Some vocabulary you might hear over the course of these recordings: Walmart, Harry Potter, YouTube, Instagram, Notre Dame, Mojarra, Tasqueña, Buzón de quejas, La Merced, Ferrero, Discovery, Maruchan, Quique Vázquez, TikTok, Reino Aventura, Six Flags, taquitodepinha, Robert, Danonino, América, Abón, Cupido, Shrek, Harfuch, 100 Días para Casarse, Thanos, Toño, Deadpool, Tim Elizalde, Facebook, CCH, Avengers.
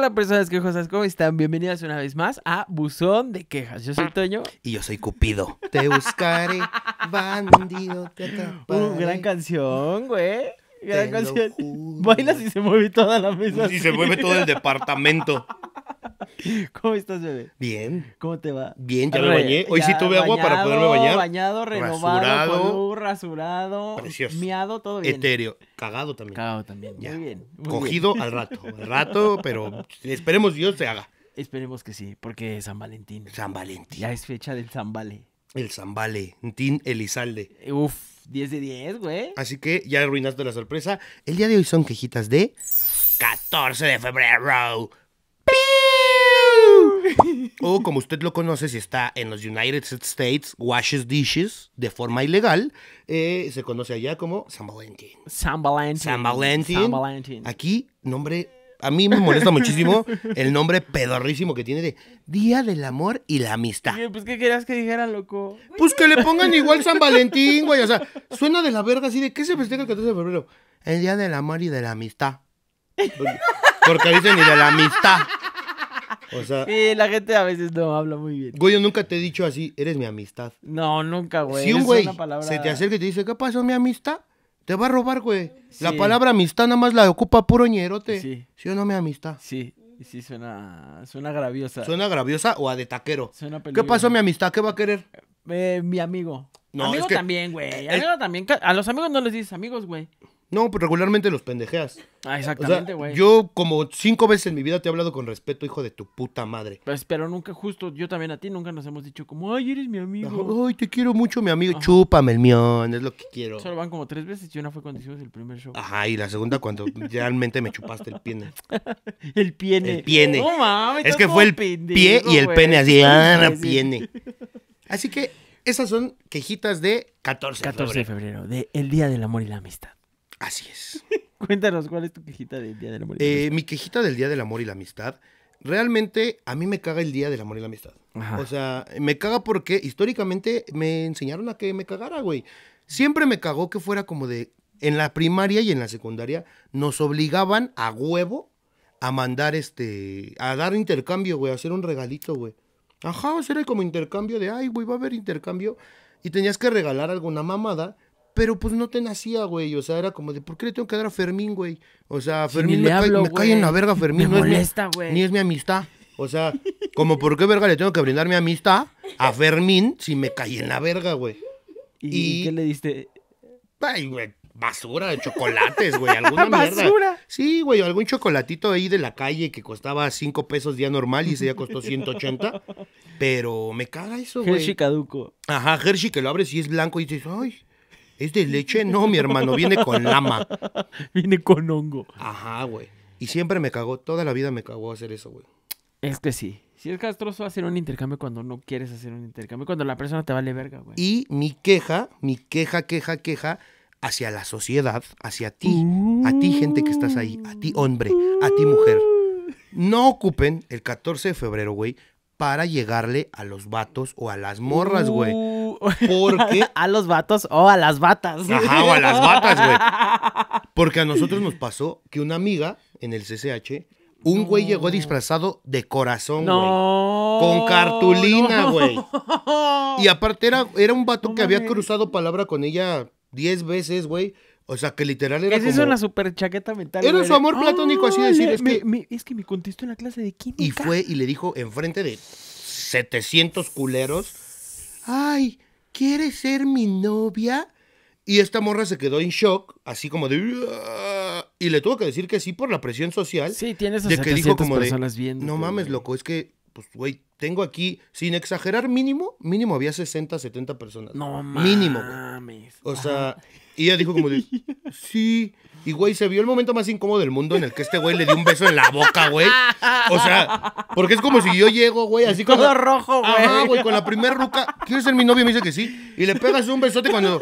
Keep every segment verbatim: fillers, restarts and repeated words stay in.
Hola personas quejosas, ¿cómo están? Bienvenidas una vez más a Buzón de Quejas. Yo soy Toño. Y yo soy Cupido. Te buscaré, bandido, te atraparé. Uh, gran canción, güey. Gran te canción. Bailas y se mueve toda la mesa. Y se mueve todo el departamento. ¿Cómo estás, bebé? Bien. ¿Cómo te va? Bien, ya me bañé. Hoy sí tuve bañado, agua para poderme bañar. Bañado, renovado, rasurado, colú, rasurado precioso. Miado, todo bien. Etéreo. Cagado también. Cagado también. Ya. Muy bien. Muy Cogido bien. al rato. Al rato, pero esperemos Dios se haga. Esperemos que sí, porque es San Valentín. San Valentín. Ya es fecha del Zambale. El Zambale. Tim Elizalde. Uf, diez de diez, güey. Así que ya arruinaste la sorpresa. El día de hoy son quejitas de... catorce de febrero. O como usted lo conoce, si está en los United States, washes dishes de forma ilegal, eh, se conoce allá como San Valentín. San Valentín. San Valentín. San Valentín. Aquí, nombre, a mí me molesta muchísimo el nombre pedorrísimo que tiene de Día del Amor y la Amistad. Oye, pues, ¿qué querías que dijera, loco? Pues que le pongan igual San Valentín, güey. O sea, suena de la verga así de, ¿qué se festeja el catorce de febrero? El Día del Amor y de la Amistad. Porque dicen y de la amistad. O sea, sí, la gente a veces no habla muy bien. Güey, yo nunca te he dicho así, eres mi amistad. No, nunca, güey. Si un güey palabra... se te acerca y te dice, ¿qué pasó, mi amistad? Te va a robar, güey. Sí. La palabra amistad nada más la ocupa puro ñerote. Sí. ¿Sí o no, mi amistad? Sí, sí, suena, suena graviosa. ¿Suena graviosa o a de taquero? Suena peligroso. ¿Qué pasó, mi amistad? ¿Qué va a querer? Eh, mi amigo. No, amigo es que... también, güey. Amigo es... también. A los amigos no les dices amigos, güey. No, pero regularmente los pendejeas. Ah, exactamente, güey. O sea, yo como cinco veces en mi vida te he hablado con respeto, hijo de tu puta madre. Pues, pero nunca, justo, yo también a ti, nunca nos hemos dicho como, ay, eres mi amigo. Ay, te quiero mucho, mi amigo. Ajá. Chúpame el mión, es lo que quiero. Solo van como tres veces y una fue cuando hicimos el primer show. Ajá, y la segunda cuando realmente me chupaste el piene. El piene. El piene. No mames, es que fue el pendejo, pie y el wey. Pene así, ah, piene. Así que esas son quejitas de catorce de febrero. catorce de febrero, de el Día del Amor y la Amistad. Así es. Cuéntanos, ¿cuál es tu quejita del Día del Amor y la eh, Amistad? Mi quejita del Día del Amor y la Amistad, realmente a mí me caga el Día del Amor y la Amistad. Ajá. O sea, me caga porque históricamente me enseñaron a que me cagara, güey. Siempre me cagó que fuera como de... En la primaria y en la secundaria nos obligaban a huevo a mandar este... A dar intercambio, güey, a hacer un regalito, güey. Ajá, o sea, era como intercambio de... Ay, güey, va a haber intercambio. Y tenías que regalar alguna mamada... Pero pues no te nacía, güey. O sea, era como de, ¿por qué le tengo que dar a Fermín, güey? O sea, Fermín sí, me, hablo, me cae en la verga, Fermín. Me no molesta, güey. Ni es mi amistad. O sea, como, ¿por qué verga le tengo que brindar mi amistad a Fermín si me cae en la verga, güey? ¿Y, y... qué le diste? Ay, güey, basura de chocolates, güey. Alguna mierda. ¿Basura? Sí, güey, algún chocolatito ahí de la calle que costaba cinco pesos día normal y ese ya costó ciento ochenta. Pero me caga eso, güey. Hershey caduco. Ajá, Hershey que lo abres y es blanco y dices, ay... ¿Es de leche? No, mi hermano, viene con lama. Viene con hongo. Ajá, güey. Y siempre me cagó, toda la vida me cagó hacer eso, güey. Es que sí. Si es castroso hacer un intercambio cuando no quieres hacer un intercambio, cuando la persona te vale verga, güey. Y mi queja, mi queja, queja, queja, hacia la sociedad, hacia ti, a ti gente que estás ahí, a ti hombre, a ti mujer. No ocupen el catorce de febrero, güey, para llegarle a los vatos o a las morras, güey. Porque... A los vatos o a las batas. Ajá, o a las batas, güey. Porque a nosotros nos pasó que una amiga en el C C H, un güey no. llegó disfrazado de corazón, güey. No. Con cartulina, güey. No. Y aparte era, era un vato no, que había cruzado palabra con ella diez veces, güey. O sea, que literal era como... Es una super chaqueta mental. Era su amor platónico, así decir. Es que... es que me contestó en la clase de química. Y fue y le dijo enfrente de setecientos culeros, ay... ¿Quieres ser mi novia? Y esta morra se quedó en shock, así como de... Y le tuvo que decir que sí por la presión social. Sí, tienes a setecientas personas viendo. No mames, loco, es que, pues, güey, tengo aquí, sin exagerar, mínimo, mínimo había sesenta, setenta personas. No mames. Mínimo, güey. O sea, y ella dijo como de... Sí. Y, güey, se vio el momento más incómodo del mundo en el que este güey le dio un beso en la boca, güey. O sea, porque es como si yo llego, güey, así como... Todo rojo, güey. Ajá, güey, con la primer ruca. ¿Quieres ser mi novia? Me dice que sí. Y le pegas un besote cuando...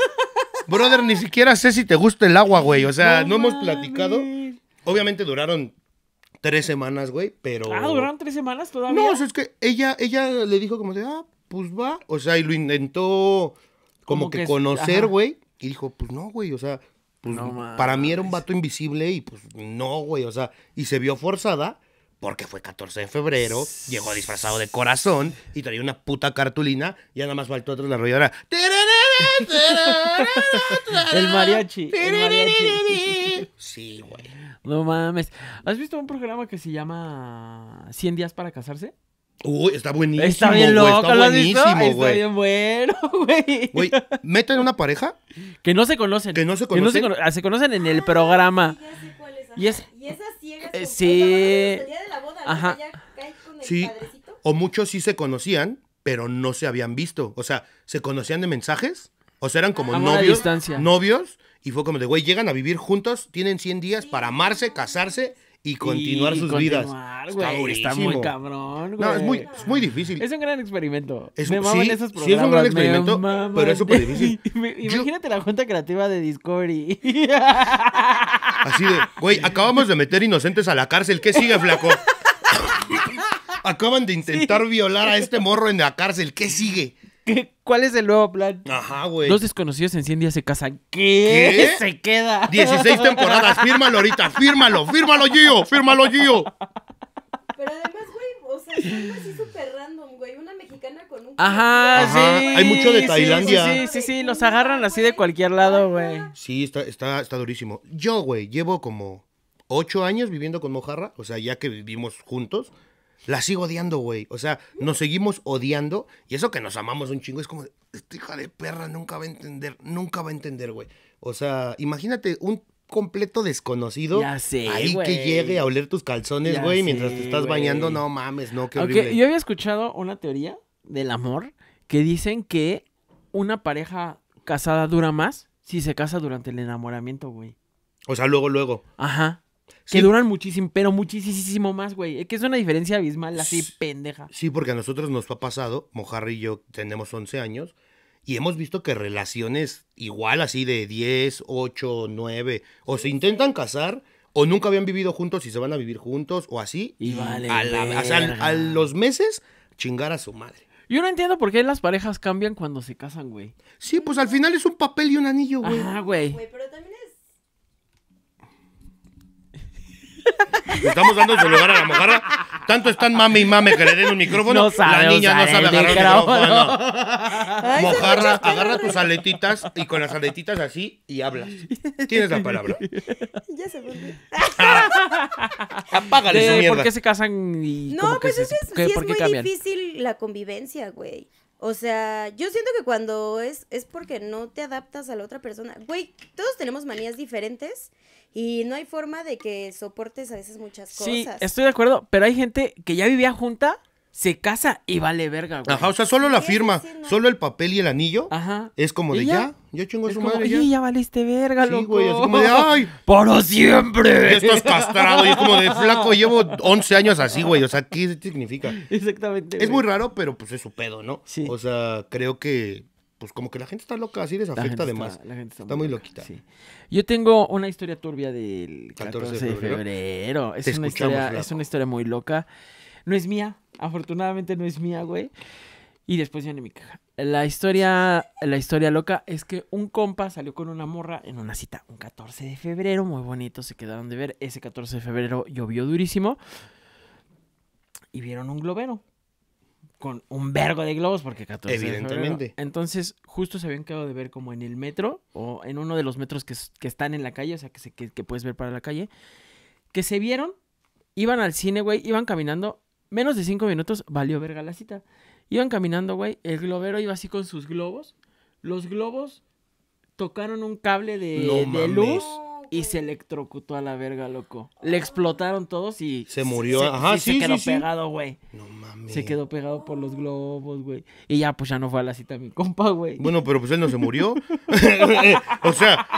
Brother, ni siquiera sé si te gusta el agua, güey. O sea, no, no hemos platicado. Obviamente duraron tres semanas, güey, pero... Ah, ¿duraron tres semanas todavía? No, o sea, es que ella, ella le dijo como de, ah, pues va. O sea, y lo intentó como, como que, que conocer, güey. Y dijo, pues no, güey, o sea... Pues, no, para mí era un vato invisible y pues no, güey, o sea, y se vio forzada Porque fue catorce de febrero, llegó disfrazado de corazón y traía una puta cartulina y nada más faltó otra arrolladora. El mariachi. El mariachi. Sí, güey. No mames. ¿Has visto un programa que se llama cien días para casarse? Uy, está buenísimo. Está bien loco, está buenísimo, güey. Está bien bueno, güey. Güey, meten una pareja que no se conocen. Que no se conocen. Que no se, cono se conocen en el programa. Y es y esas ciegas eh, sí, el día de la boda, ajá, ya cae con el sí, padrecito. O muchos sí se conocían, pero no se habían visto. O sea, se conocían de mensajes, o sea, eran como a novios, novios, y fue como de, güey, llegan a vivir juntos, tienen cien días sí, para amarse, casarse y continuar y sus continuar, vidas. Wey, está, está muy cabrón, güey. No, es muy, es muy difícil. Es un gran experimento. Es, me maman sí, esos programas. Sí, es un gran experimento, pero es súper difícil. Imagínate yo... la junta creativa de Discovery. Así de, güey, acabamos de meter inocentes a la cárcel. ¿Qué sigue, flaco? Acaban de intentar sí, violar a este morro en la cárcel. ¿Qué sigue? ¿Qué? ¿Cuál es el nuevo plan? Ajá, güey. Dos desconocidos en cien días se casan. ¿Qué? ¿Qué? Se queda. dieciséis temporadas. Fírmalo ahorita. Fírmalo. Fírmalo, Gio. Fírmalo, Gio. Pero además, güey, o sea, algo así súper random, güey. Una mexicana con un... Ajá, Ajá. sí. Hay mucho de Tailandia. Sí, sí, sí, sí, sí. Los agarran así de cualquier lado, güey. Sí, está, está, está durísimo. Yo, güey, llevo como ocho años viviendo con Mojarra. O sea, ya que vivimos juntos, la sigo odiando, güey. O sea, nos seguimos odiando. Y eso que nos amamos un chingo es como... Esta hija de perra nunca va a entender. Nunca va a entender, güey. O sea, imagínate un... completo desconocido ya sé, ahí wey, que llegue a oler tus calzones, güey, mientras te estás wey, bañando, no mames, no, qué horrible. Okay, yo había escuchado una teoría del amor que dicen que una pareja casada dura más si se casa durante el enamoramiento, güey. O sea, luego, luego. Ajá. Sí. Que duran muchísimo, pero muchísimo más, güey. Es que es una diferencia abismal, así sí, pendeja. Sí, porque a nosotros nos ha pasado, Mojarra y yo tenemos once años, y hemos visto que relaciones igual así de diez, ocho, nueve, o se intentan casar, o nunca habían vivido juntos y se van a vivir juntos, o así. Y vale. A, la, o sea, a los meses, chingar a su madre. Yo no entiendo por qué las parejas cambian cuando se casan, güey. Sí, pues al final es un papel y un anillo, güey. Ah, güey. Güey, pero también es... Estamos dando su lugar a la Mojarra. Tanto están mame y mame que le den un micrófono. No sabe, la niña no sabe agarrar el micrófono. Ay, Mojarra, agarra tus aletitas y con las aletitas así y hablas. Tienes la palabra. Ya se volvió. Apágale de, su mierda. ¿Por qué se casan y no, pues que es, se, es, que, sí es muy cambian? Difícil la convivencia, güey. O sea, yo siento que cuando es, es porque no te adaptas a la otra persona. Güey, todos tenemos manías diferentes y no hay forma de que soportes a veces muchas cosas. Sí, estoy de acuerdo, pero hay gente que ya vivía junta, se casa y vale verga, güey. Ajá, o sea, solo la firma, sí, sí, no, solo el papel y el anillo. Ajá. Es como de ya, ya, ya chingo a su como, madre. Sí, ya. ya valiste verga, sí, loco. Sí, güey, es como de ay, para siempre. Ya estás castrado y es como de flaco, llevo once años así, güey. O sea, ¿qué significa? Exactamente. Es güey, muy raro, pero pues es su pedo, ¿no? Sí. O sea, creo que... Pues como que la gente está loca, así les afecta además. Está, la gente está, está muy loca, loquita. Sí. Yo tengo una historia turbia del catorce de febrero. Es, una historia, es una historia muy loca. No es mía, afortunadamente no es mía, güey. Y después viene mi caja. La historia, la historia loca es que un compa salió con una morra en una cita un catorce de febrero. Muy bonito, se quedaron de ver. Ese catorce de febrero llovió durísimo. Y vieron un globero. Con un vergo de globos, porque catorce Evidentemente. Entonces, justo se habían quedado de ver como en el metro, o en uno de los metros que, que están en la calle, o sea, que, se, que, que puedes ver para la calle, que se vieron, iban al cine, güey, iban caminando, menos de cinco minutos, valió verga la cita. Iban caminando, güey, el globero iba así con sus globos, los globos tocaron un cable de, no de luz... Y se electrocutó a la verga, loco. Le explotaron todos y... Se murió. Se, Ajá, y sí, se quedó sí, pegado, güey. Sí. No mames. Se quedó pegado por los globos, güey. Y ya, pues ya no fue a la cita mi compa, güey. Bueno, pero pues él no se murió. O sea,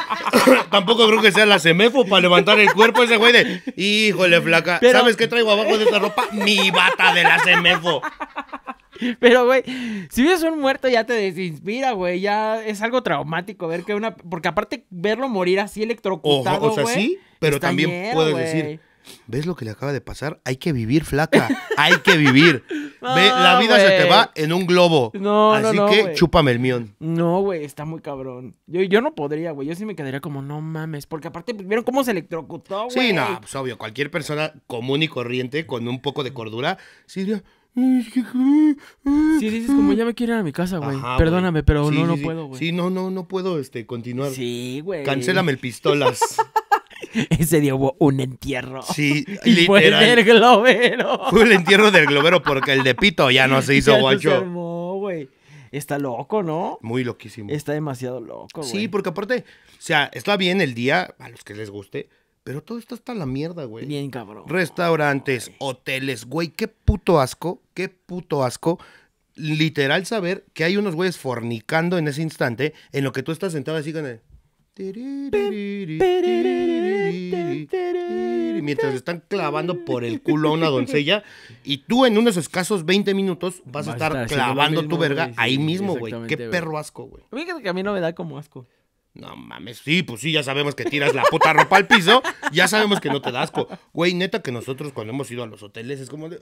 tampoco creo que sea la semefo para levantar el cuerpo ese güey de... Híjole, flaca. Pero... ¿Sabes qué traigo abajo de esta ropa? Mi bata de la semefo. Pero, güey, si ves un muerto ya te desinspira, güey. Ya es algo traumático ver que una... Porque aparte verlo morir así electrocutado, güey. O sea, sí, pero también puedes decir... ¿Ves lo que le acaba de pasar? Hay que vivir, flaca. Hay que vivir. No, Ve, la vida wey. se te va en un globo. No, Así no, no, que wey. chúpame el mión. No, güey, está muy cabrón. Yo, yo no podría, güey. Yo sí me quedaría como, no mames. Porque aparte, ¿vieron cómo se electrocutó, güey? Sí, no, pues obvio. Cualquier persona común y corriente con un poco de cordura, sí diría... Sí, dices como, ya me quiero ir a mi casa, güey. Perdóname, wey. pero sí, no, sí, no sí. puedo, güey. Sí, no, no, no puedo este, continuar. Sí, güey. Cancélame el pistolas. Ese día hubo un entierro. Sí, y literal. Fue el del globero. Fue el entierro del globero porque el de Pito ya no se hizo, ya guacho. No se armó, güey. Está loco, ¿no? Muy loquísimo. Está demasiado loco, güey. Sí, porque aparte, o sea, está bien el día, a los que les guste, pero todo está hasta la mierda, güey. Bien cabrón. Restaurantes, oh, hoteles, güey, qué puto asco, qué puto asco. Literal saber que hay unos güeyes fornicando en ese instante en lo que tú estás sentado así con el... mientras están clavando por el culo a una doncella y tú en unos escasos veinte minutos vas, vas a estar, estar clavando mismo, tu verga wey, ahí sí, mismo, güey. Qué wey. perro asco, güey. Fíjate que a mí no me da como asco. No mames, sí, pues sí, ya sabemos que tiras la puta ropa al piso, ya sabemos que no te da asco. Güey, neta que nosotros cuando hemos ido a los hoteles es como de...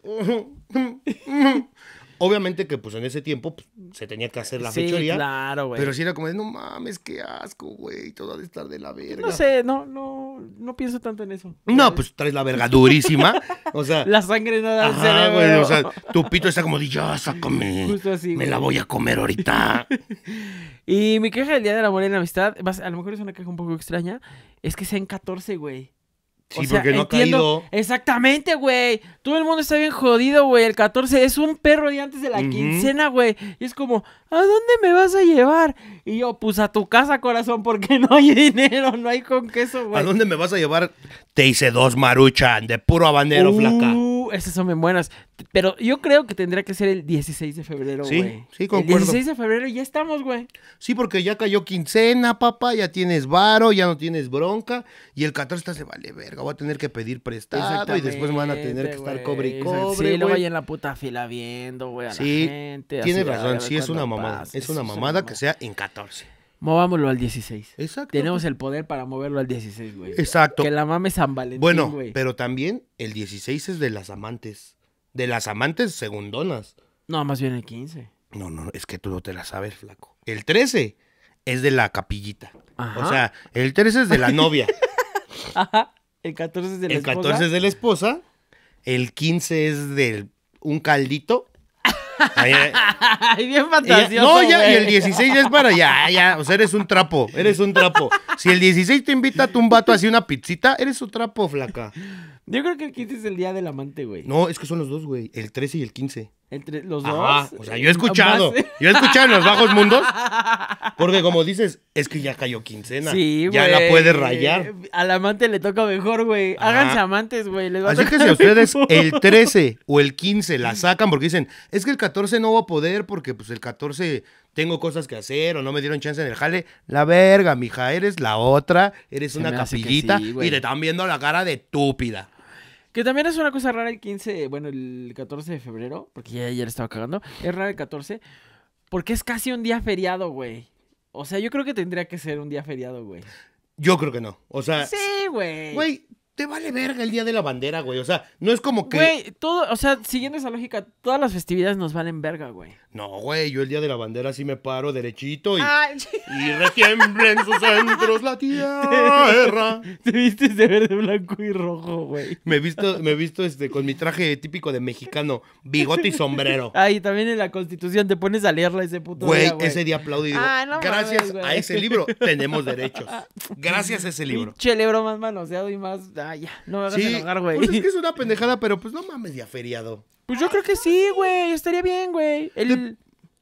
Obviamente que, pues, en ese tiempo pues, se tenía que hacer la sí, fechoría. claro, güey. Pero sí era como de, no mames, qué asco, güey, todo ha de estar de la verga. No sé, no, no, no pienso tanto en eso. No, pues, traes la verga durísima, o sea. La sangre nada del cerebro. Güey, o sea, tu pito está como de, ya, sácame. Justo así, Me güey. la voy a comer ahorita. Y mi queja del Día del Amor y la Amistad, a lo mejor es una queja un poco extraña, es que sea en catorce, güey. Sí, o sea, porque no entiendo. ha caído. Exactamente, güey. Todo el mundo está bien jodido, güey. El catorce es un perro de antes de la uh-huh. quincena, güey. Y es como, ¿a dónde me vas a llevar? Y yo, pues a tu casa, corazón, porque no hay dinero, no hay con queso, güey. ¿A dónde me vas a llevar? Te hice dos maruchan de puro habanero, uh, flaca. Esas son bien buenas. Pero yo creo que tendría que ser el dieciséis de febrero, güey. Sí, wey. sí, concuerdo. El dieciséis de febrero ya estamos, güey. Sí, porque ya cayó quincena, papá. Ya tienes varo, ya no tienes bronca. Y el catorce se vale verga. Voy a tener que pedir prestado y después van a tener que wey. estar cobre y cobre. Sí, lo vayan en la puta fila viendo, güey, a sí, la gente. Tienes así, razón, sí, es una mamada. Pasa, es una sí, mamada que sea en catorce. Movámoslo al dieciséis. Exacto. Tenemos el poder para moverlo al dieciséis, güey. Exacto. Que la mame San Valentín, Bueno, wey. pero también el dieciséis es de las amantes. De las amantes segundonas. No, más bien el quince. No, no, es que tú no te la sabes, flaco. El trece es de la capillita. Ajá. O sea, el trece es de la novia. Ajá. El catorce es de la el esposa. El catorce es de la esposa. El quince es de un caldito. Ay, ay, ay, bien fantasioso, ella, no, ya, y el dieciséis es para ya, ya, o sea, eres un trapo, eres un trapo. Si el dieciséis te invita a tu un vato así una pizzita, eres un trapo, flaca. Yo creo que el quince es el día del amante, güey. No, es que son los dos, güey, el trece y el quince. Entre los Ajá, dos. O sea, yo he escuchado, más... yo he escuchado en los bajos mundos, porque como dices, es que ya cayó quincena, sí, ya wey, la puedes rayar. Al amante le toca mejor, güey. Háganse amantes, güey. Así que si ustedes el trece o el quince la sacan porque dicen, es que el catorce no voy a poder porque pues el catorce tengo cosas que hacer o no me dieron chance en el jale. La verga, mija, eres la otra, eres Se una capillita sí, y te están viendo la cara de túpida. Que también es una cosa rara el quince, bueno, el catorce de febrero, porque ya ayer estaba cagando. Es raro el catorce, porque es casi un día feriado, güey. O sea, yo creo que tendría que ser un día feriado, güey. Yo creo que no, o sea... Sí, güey. Güey, te vale verga el día de la bandera, güey, o sea, no es como que... Güey, todo, o sea, siguiendo esa lógica, todas las festividades nos valen verga, güey. No, güey, yo el día de la bandera sí me paro derechito y... Ay, y retiembla en sus centros la tierra. Te vistes de verde, blanco y rojo, güey. Me he visto, me visto este, con mi traje típico de mexicano, bigote y sombrero. Ay, también en la Constitución te pones a leerla ese puto güey, día, güey. Ese día aplaudo y digo, ah, no gracias mames, a ese libro tenemos derechos. Gracias a ese libro. Pinche libro más manoseado y más... Ay, ya, no me hagas sí, enojar, güey. Pues es que es una pendejada, pero pues no mames ya feriado. Pues yo creo que sí, güey, estaría bien, güey. El,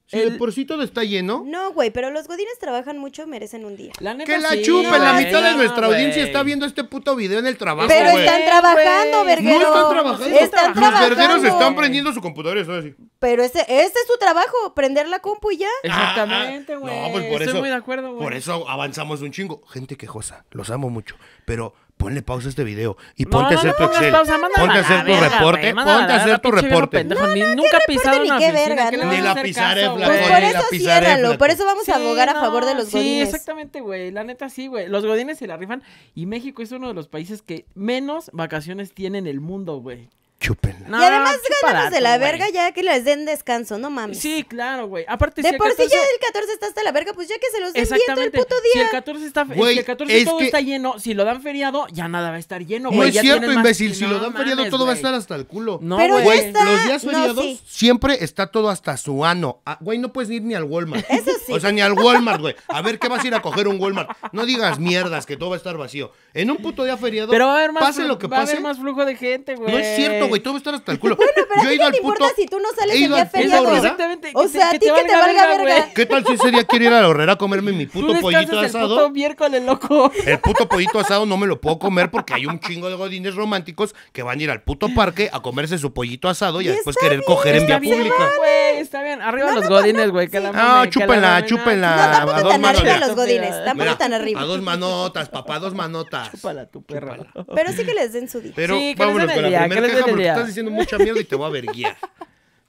si el... el porcito está lleno. No, güey, pero los godines trabajan mucho, merecen un día. La neta que la sí, chupen, no, la mitad no, de nuestra wey. audiencia está viendo este puto video en el trabajo, Pero wey. están trabajando, sí, verguero. No están trabajando. Están los trabajando. vergueros están prendiendo su computadora, eso así. Pero ese, ese es su trabajo, prender la compu y ya. Exactamente, güey. Ah, ah, no, pues por Estoy eso, muy de acuerdo, güey. Por eso avanzamos un chingo. Gente quejosa, los amo mucho, pero... ponle pausa a este video y ponte no, a hacer no, tu Excel, pausa, ponte a hacer tu reporte, ponte a hacer tu reporte. Nunca he pisado una oficina. Ni la pisaré, flaco. Pues por eso ciérralo, por eso vamos a abogar a favor de los godines. Sí, exactamente, güey, la neta sí, güey. Los godines se la rifan y México es uno de los países que menos vacaciones tiene en el mundo, güey. Chúpenla. No, y además ganamos de la verga, wey. Ya que les den descanso, no mames. Sí, claro, güey. Aparte, de si por catorce... sí ya el catorce está hasta la verga, pues ya que se los den bien todo el puto día. Si el catorce está, wey, si el catorce es todo que... está lleno, si lo dan feriado, ya nada va a estar lleno, güey. No es ya cierto, imbécil, más... si no, lo dan mames, feriado todo wey. Va a estar hasta el culo. No, güey, está... los días feriados no, sí. Siempre está todo hasta su ano. Güey, ah, no puedes ir ni al Walmart. Eso sí. O sea, ni al Walmart, güey. A ver, ¿qué vas a ir a coger un Walmart? No digas mierdas, que todo va a estar vacío. En un puto día feriado, pase lo que pase. Va a haber más flujo de gente, güey. No es cierto, güey. Wey, todo va a estar hasta el culo. Bueno, pero yo ¿a ti qué te importa si tú no sales el día feriado? Exactamente. O sea, te, a ti que te, te valga verga, verga. ¿Qué tal si ese día quiero ir a la Horrera a comerme mi puto pollito el asado? El puto miércoles, loco. El puto pollito asado no me lo puedo comer porque hay un chingo de godines románticos que van a ir al puto parque a comerse su pollito asado y, y después querer bien. Coger en vía bien, pública. Wey, está bien, arriba no, los no, godines, güey. No, no, chúpenla, chúpenla. No, tampoco tan arriba los godines, tampoco tan arriba. A dos manotas, papá, dos manotas. Chúpala tu perra. Pero sí que les den su día. Pero vámonos con la primera queja porque estás diciendo mucha mierda y te voy a verguiar.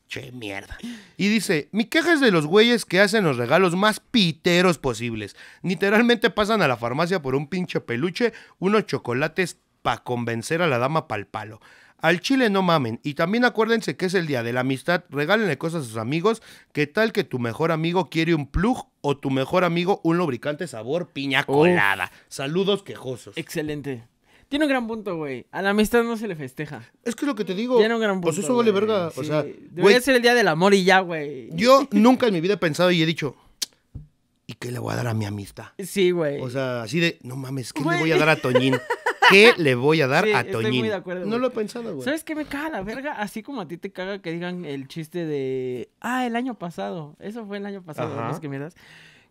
Che, mierda. Y dice, mi queja es de los güeyes que hacen los regalos más piteros posibles. Literalmente pasan a la farmacia por un pinche peluche, unos chocolates para convencer a la dama pa'l palo. Al chile no mamen. Y también acuérdense que es el día de la amistad. Regálenle cosas a sus amigos. ¿Qué tal que tu mejor amigo quiere un plug o tu mejor amigo un lubricante sabor piña colada? Oh. Saludos quejosos. Excelente. Tiene un gran punto, güey. A la amistad no se le festeja. Es que lo que te digo... Tiene un gran punto, pues eso vale verga. Sí. O sea, debería wey, ser el día del amor y ya, güey. Yo nunca en mi vida he pensado y he dicho... ¿Y qué le voy a dar a mi amistad? Sí, güey. O sea, así de... No mames, ¿qué wey. Le voy a dar a Toñín? ¿Qué le voy a dar sí, a Toñín? Estoy muy de acuerdo, no wey. Lo he pensado, güey. ¿Sabes qué me caga la verga? Así como a ti te caga que digan el chiste de... Ah, el año pasado. Eso fue el año pasado. ¿Ves que miras?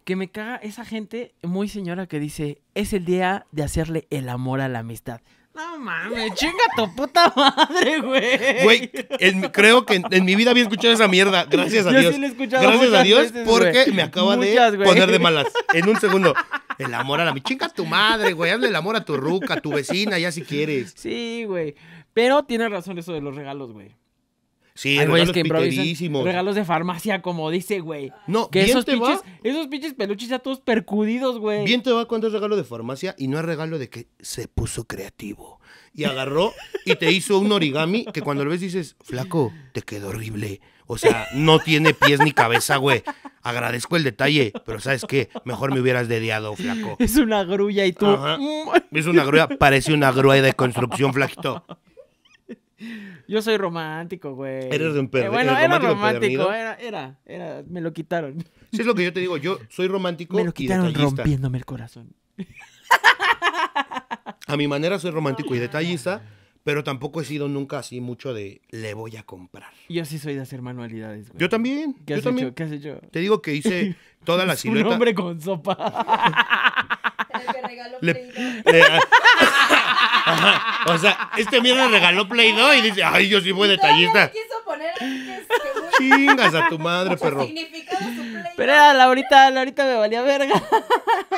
Que me caga esa gente muy señora que dice, es el día de hacerle el amor a la amistad. No mames, chinga tu puta madre, güey. Güey, en, creo que en, en mi vida había escuchado esa mierda, gracias a Dios. Yo sí la he escuchado gracias a Dios veces, porque güey. Me acaba muchas, de güey. Poner de malas. En un segundo, el amor a la amistad. Chinga tu madre, güey, hazle el amor a tu ruca, a tu vecina, ya si quieres. Sí, güey, pero tienes razón eso de los regalos, güey. Sí, hay regalos piterísimos. Regalos de farmacia, como dice, güey. No, que bien esos te pinches, va. Esos pinches peluches ya todos percudidos, güey. Bien te va cuando es regalo de farmacia y no es regalo de que se puso creativo. Y agarró y te hizo un origami que cuando lo ves dices, flaco, te quedó horrible. O sea, no tiene pies ni cabeza, güey. Agradezco el detalle, pero ¿sabes qué? Mejor me hubieras dediado, flaco. Es una grulla y tú... Ajá. Es una grulla, parece una grúa de construcción, flaquito. Yo soy romántico, güey. Eres un perro. Eh, bueno, era romántico, era, era, era, me lo quitaron. Sí, es lo que yo te digo, yo soy romántico. Me lo quitaron y rompiéndome el corazón. A mi manera soy romántico y detallista, pero tampoco he sido nunca así mucho de le voy a comprar. Yo sí soy de hacer manualidades, güey. Yo también. ¿Qué has, yo también. Hecho? ¿Qué has hecho? Te digo que hice toda la silueta. Un hombre con sopa. El que regaló le, le, ajá, o sea, este mierda regaló Play-Doh y dice, ay, yo sí fui detallista. Quiso poner que, que chingas a tu madre, perro. Pero era la ahorita, la ahorita me valía verga.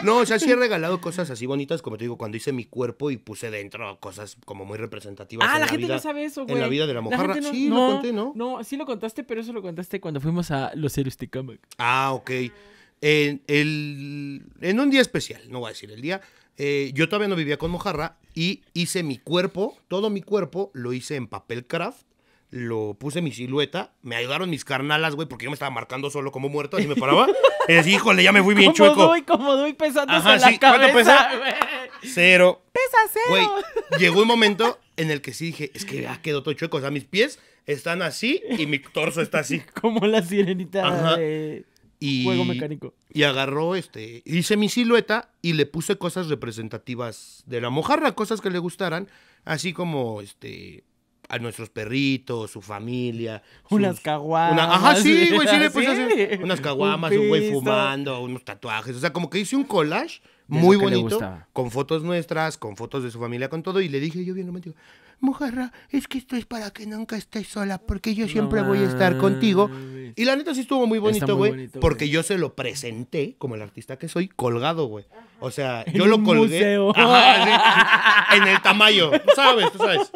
No, o sea, sí he regalado cosas así bonitas, como te digo, cuando hice mi cuerpo y puse dentro cosas como muy representativas. Ah, en la, la gente vida, no sabe eso, güey. En la vida de la Mojarra. La no, sí, no, lo conté, ¿no? No, sí lo contaste, pero eso lo contaste cuando fuimos a Los Héroes de Cámara. Ah, ok. En, el, en un día especial, no voy a decir el día, eh, yo todavía no vivía con Mojarra y hice mi cuerpo, todo mi cuerpo lo hice en papel craft, lo puse mi silueta, me ayudaron mis carnalas, güey, porque yo me estaba marcando solo como muerto, así me paraba. Y decía, híjole, ya me fui bien chueco. Como doy, como doy pesándose ajá, en la sí. cabeza. ¿Cuánto pesa? Wey. Cero. Pesa cero. Güey, llegó un momento en el que sí dije, es que ya quedó todo chueco, o sea, mis pies están así y mi torso está así. Como la sirenita ajá. de... Y, juego mecánico. Y agarró, este, hice mi silueta y le puse cosas representativas de la Mojarra, cosas que le gustaran, así como, este, a nuestros perritos, su familia. Unas sus, caguamas. Una, ajá, sí, güey, sí le puse ¿sí? unas caguamas, un güey fumando, unos tatuajes, o sea, como que hice un collage muy bonito, con fotos nuestras, con fotos de su familia, con todo, y le dije yo bien romántico, Mojarra, es que esto es para que nunca estés sola, porque yo siempre no, voy a estar contigo. Y la neta sí estuvo muy bonito, güey, porque wey. yo se lo presenté, como el artista que soy, colgado, güey. O sea, en yo lo colgué ajá, sí, en el Tamayo, ¿sabes? Tú sabes.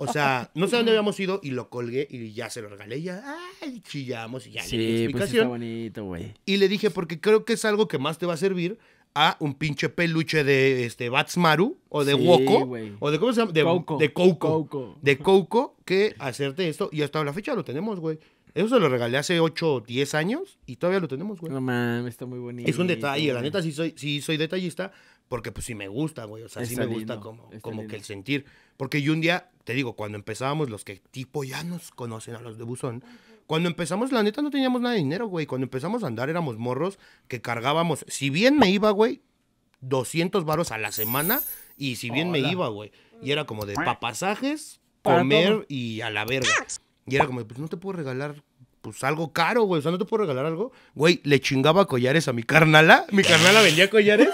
O sea, no sé dónde habíamos ido y lo colgué y ya se lo regalé. Y ya, ay, chillamos y ya. Sí, le explicación. Pues está bonito, güey. Y le dije, porque creo que es algo que más te va a servir a un pinche peluche de este Batsmaru o de sí, Woko wey. o de cómo se llama de Coco de Coco, Coco. De Coco que hacerte esto y hasta la fecha lo tenemos, güey. Eso se lo regalé hace ocho o diez años y todavía lo tenemos, güey. No mames, está muy bonito. Es un detalle, wey. La neta sí soy sí soy detallista porque pues sí me gusta, güey, o sea, está sí lindo, me gusta como como lindo. que el sentir, porque yo un día te digo, cuando empezábamos los que tipo ya nos conocen a los de Buzón. Cuando empezamos, la neta, no teníamos nada de dinero, güey. Cuando empezamos a andar, éramos morros que cargábamos. Si bien me iba, güey, doscientos varos a la semana. Y si bien Hola. me iba, güey. Y era como de pa pasajes, comer y a la verga. Y era como, pues no te puedo regalar, pues, algo caro, güey. O sea, no te puedo regalar algo. Güey, le chingaba collares a mi carnala. Mi carnala vendía collares.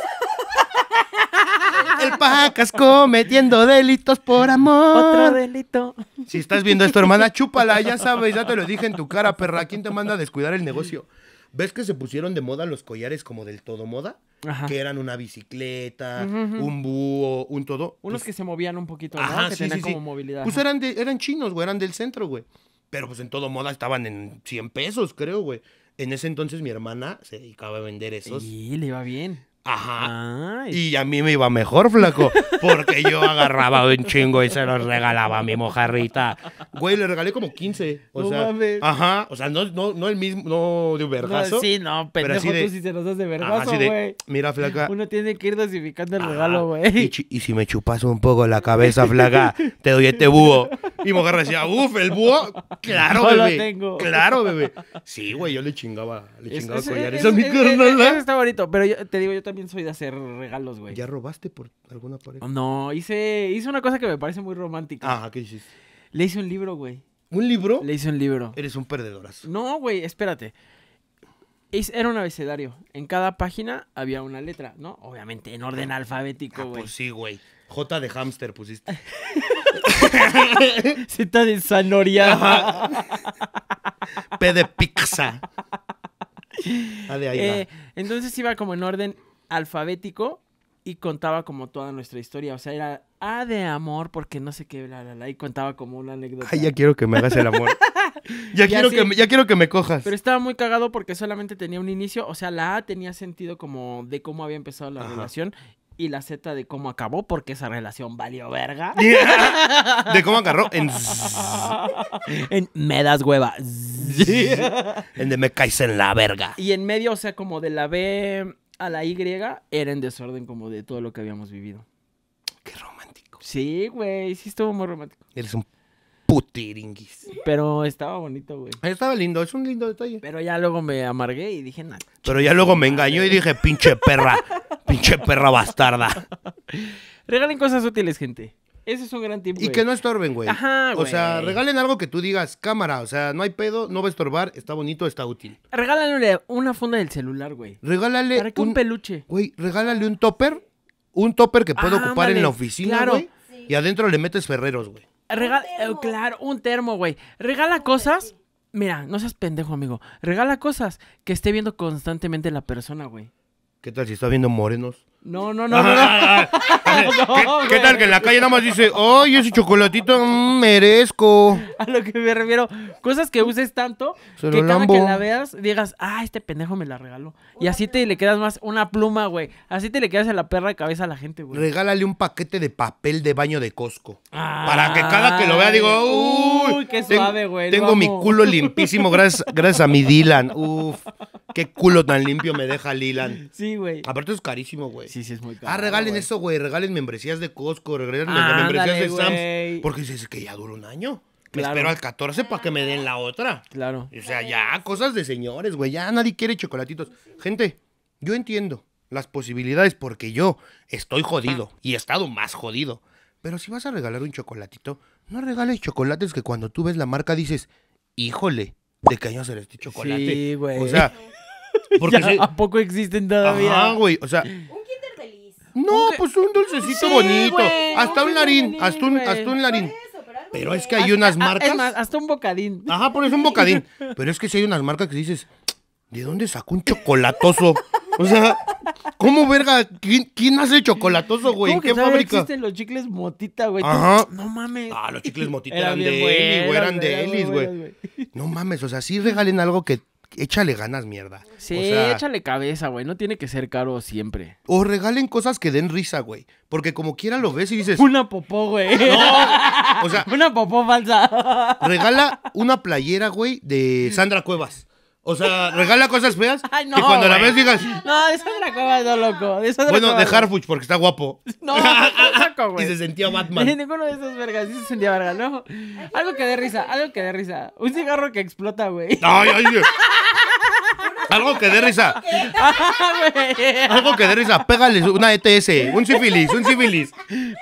El Pacas cometiendo delitos por amor. Otro delito. Si estás viendo esto, hermana, chúpala, ya sabes, ya te lo dije en tu cara, perra. ¿Quién te manda a descuidar el negocio? ¿Ves que se pusieron de moda los collares como del todo moda? Ajá. Que eran una bicicleta, uh -huh. un búho, un todo. Unos pues... que se movían un poquito, ¿no? Ajá, que sí, tenían sí, como sí. movilidad. Pues eran, de, eran chinos, güey, eran del centro, güey. Pero pues en todo moda estaban en cien pesos, creo, güey. En ese entonces mi hermana se dedicaba a vender esos. Y le iba bien. Ajá, Ay. y a mí me iba mejor, flaco, porque yo agarraba un chingo y se los regalaba a mi Mojarrita. Güey, le regalé como quince, o no sea, mames. Ajá, o sea, no, no, no el mismo, no de vergazo. No, sí, no, pendejo, pero así de, tú si se los das de vergazo, güey. Mira, flaca. Uno tiene que ir dosificando el ajá, regalo, güey. Y, y si me chupas un poco la cabeza, flaca, te doy este búho. Y Mojarra decía, uff, ¿el búho? Claro, no bebé, lo tengo. claro, bebé. Sí, güey, yo le chingaba, le es, chingaba collares a mi carnala. Eso está bonito, pero yo, te digo, yo también También soy de hacer regalos, güey. ¿Ya robaste por alguna pareja? No, hice, hice una cosa que me parece muy romántica. Ajá, ¿qué hiciste? Le hice un libro, güey. ¿Un libro? Le hice un libro. Eres un perdedorazo. No, güey, espérate. Era un abecedario. En cada página había una letra, ¿no? Obviamente en orden alfabético, güey. Ah, pues sí, güey. J de hámster pusiste. Z de zanahoria. P de pizza. Dale, ahí eh, va. Entonces iba como en orden alfabético y contaba como toda nuestra historia. O sea, era A de amor porque no sé qué, bla, bla, bla. Y contaba como una anécdota. Ay, ya quiero que me hagas el amor. ya, quiero sí. que me, ya quiero que me cojas. Pero estaba muy cagado porque solamente tenía un inicio. O sea, la A tenía sentido como de cómo había empezado la Ajá. relación. Y la Z de cómo acabó, porque esa relación valió verga. Yeah. De cómo agarró en... en me das hueva. Yeah. En de me caes en la verga. Y en medio, o sea, como de la B a la Y, era en desorden como de todo lo que habíamos vivido. Qué romántico. Sí, güey, sí estuvo muy romántico. Eres un putiringuis. Pero estaba bonito, güey. Estaba lindo, es un lindo detalle. Pero ya luego me amargué y dije nada. Pero ya luego me engañó y dije, pinche perra. Pinche perra bastarda. Regalen cosas útiles, gente. Ese es un gran tip, güey. Y que no estorben, güey. Ajá, güey. O sea, regalen algo que tú digas, cámara. O sea, no hay pedo, no va a estorbar, está bonito, está útil. Regálale una funda del celular, güey. Regálale ¿Para qué un, un peluche? Güey, regálale un topper. Un topper que puedo ah, ocupar vale. en la oficina, claro. güey. Sí. Y adentro le metes Ferreros, güey. Regala, eh, claro, un termo, güey. Regala cosas. Mira, no seas pendejo, amigo. Regala cosas que esté viendo constantemente la persona, güey. ¿Qué tal si está viendo morenos? No, no, no. Ah, no, no. ¿Qué, no ¿Qué tal que en la calle nada más dice, ay, ese chocolatito mmm, merezco? A lo que me refiero, cosas que uses tanto Se que cada lambo. que la veas digas, ah, este pendejo me la regaló. Y así te le quedas más una pluma, güey. Así te le quedas a la perra de cabeza a la gente, güey. Regálale un paquete de papel de baño de Costco. Ah, para que cada que lo vea digo, uy, qué suave, güey. Tengo vamos. mi culo limpísimo gracias, gracias a mi Dylan. Uf, qué culo tan limpio me deja Dylan. Sí, güey. Aparte es carísimo, güey. Sí, sí, es muy caro. Ah, regalen güey. eso, güey. Regalen membresías de Costco, regalen ah, membresías dale, de güey. Sam's. Porque dices que ya dura un año. Claro. Me espero al catorce para que me den la otra. Claro. O sea, ya cosas de señores, güey. Ya nadie quiere chocolatitos. Gente, yo entiendo las posibilidades porque yo estoy jodido y he estado más jodido. Pero si vas a regalar un chocolatito, no regales chocolates que cuando tú ves la marca dices, híjole, ¿de qué año será este chocolate? Sí, güey. O sea... Porque ya, se... ¿A poco existen todavía? Ajá, güey, o sea... Un Kinder Feliz. No, ¿Un pues un dulcecito sí, bonito. Wey, hasta, un larín, venir, hasta un larín, hasta un larín. Pero es que hay hasta, unas marcas. Es más, hasta un bocadín. Ajá, por eso un bocadín. Pero es que si hay unas marcas que dices, ¿de dónde sacó un chocolatoso? O sea, ¿cómo verga? ¿Quién, quién hace el chocolatoso, güey? ¿En qué fábrica? Existen los chicles motita, güey. Ajá. No mames. Ah, los chicles motita eran de Elis, güey. Eran de Elis, güey. No mames, o sea, sí regalen algo que... Échale ganas, mierda. Sí, o sea, échale cabeza, güey. No tiene que ser caro siempre. O regalen cosas que den risa, güey. Porque como quiera lo ves y dices... Una popó, güey. No, o sea... Una popó falsa. Regala una playera, güey, de Sandra Cuevas. O sea, regala cosas feas. Ay, no, que cuando güey. la ves digas... No, de Sandra Cuevas no, loco. De Sandra bueno, Cuevas, de Harfuch, porque está guapo. No, loco, güey. Y se sentía Batman. Ninguno de esos vergas. Sí se sentía vergas, ¿no? Algo que dé risa, algo que dé risa. Un cigarro que explota, güey. Ay, ay, Dios. Algo que dé risa. Algo que dé risa. Pégales una E T S, un sífilis, un sífilis.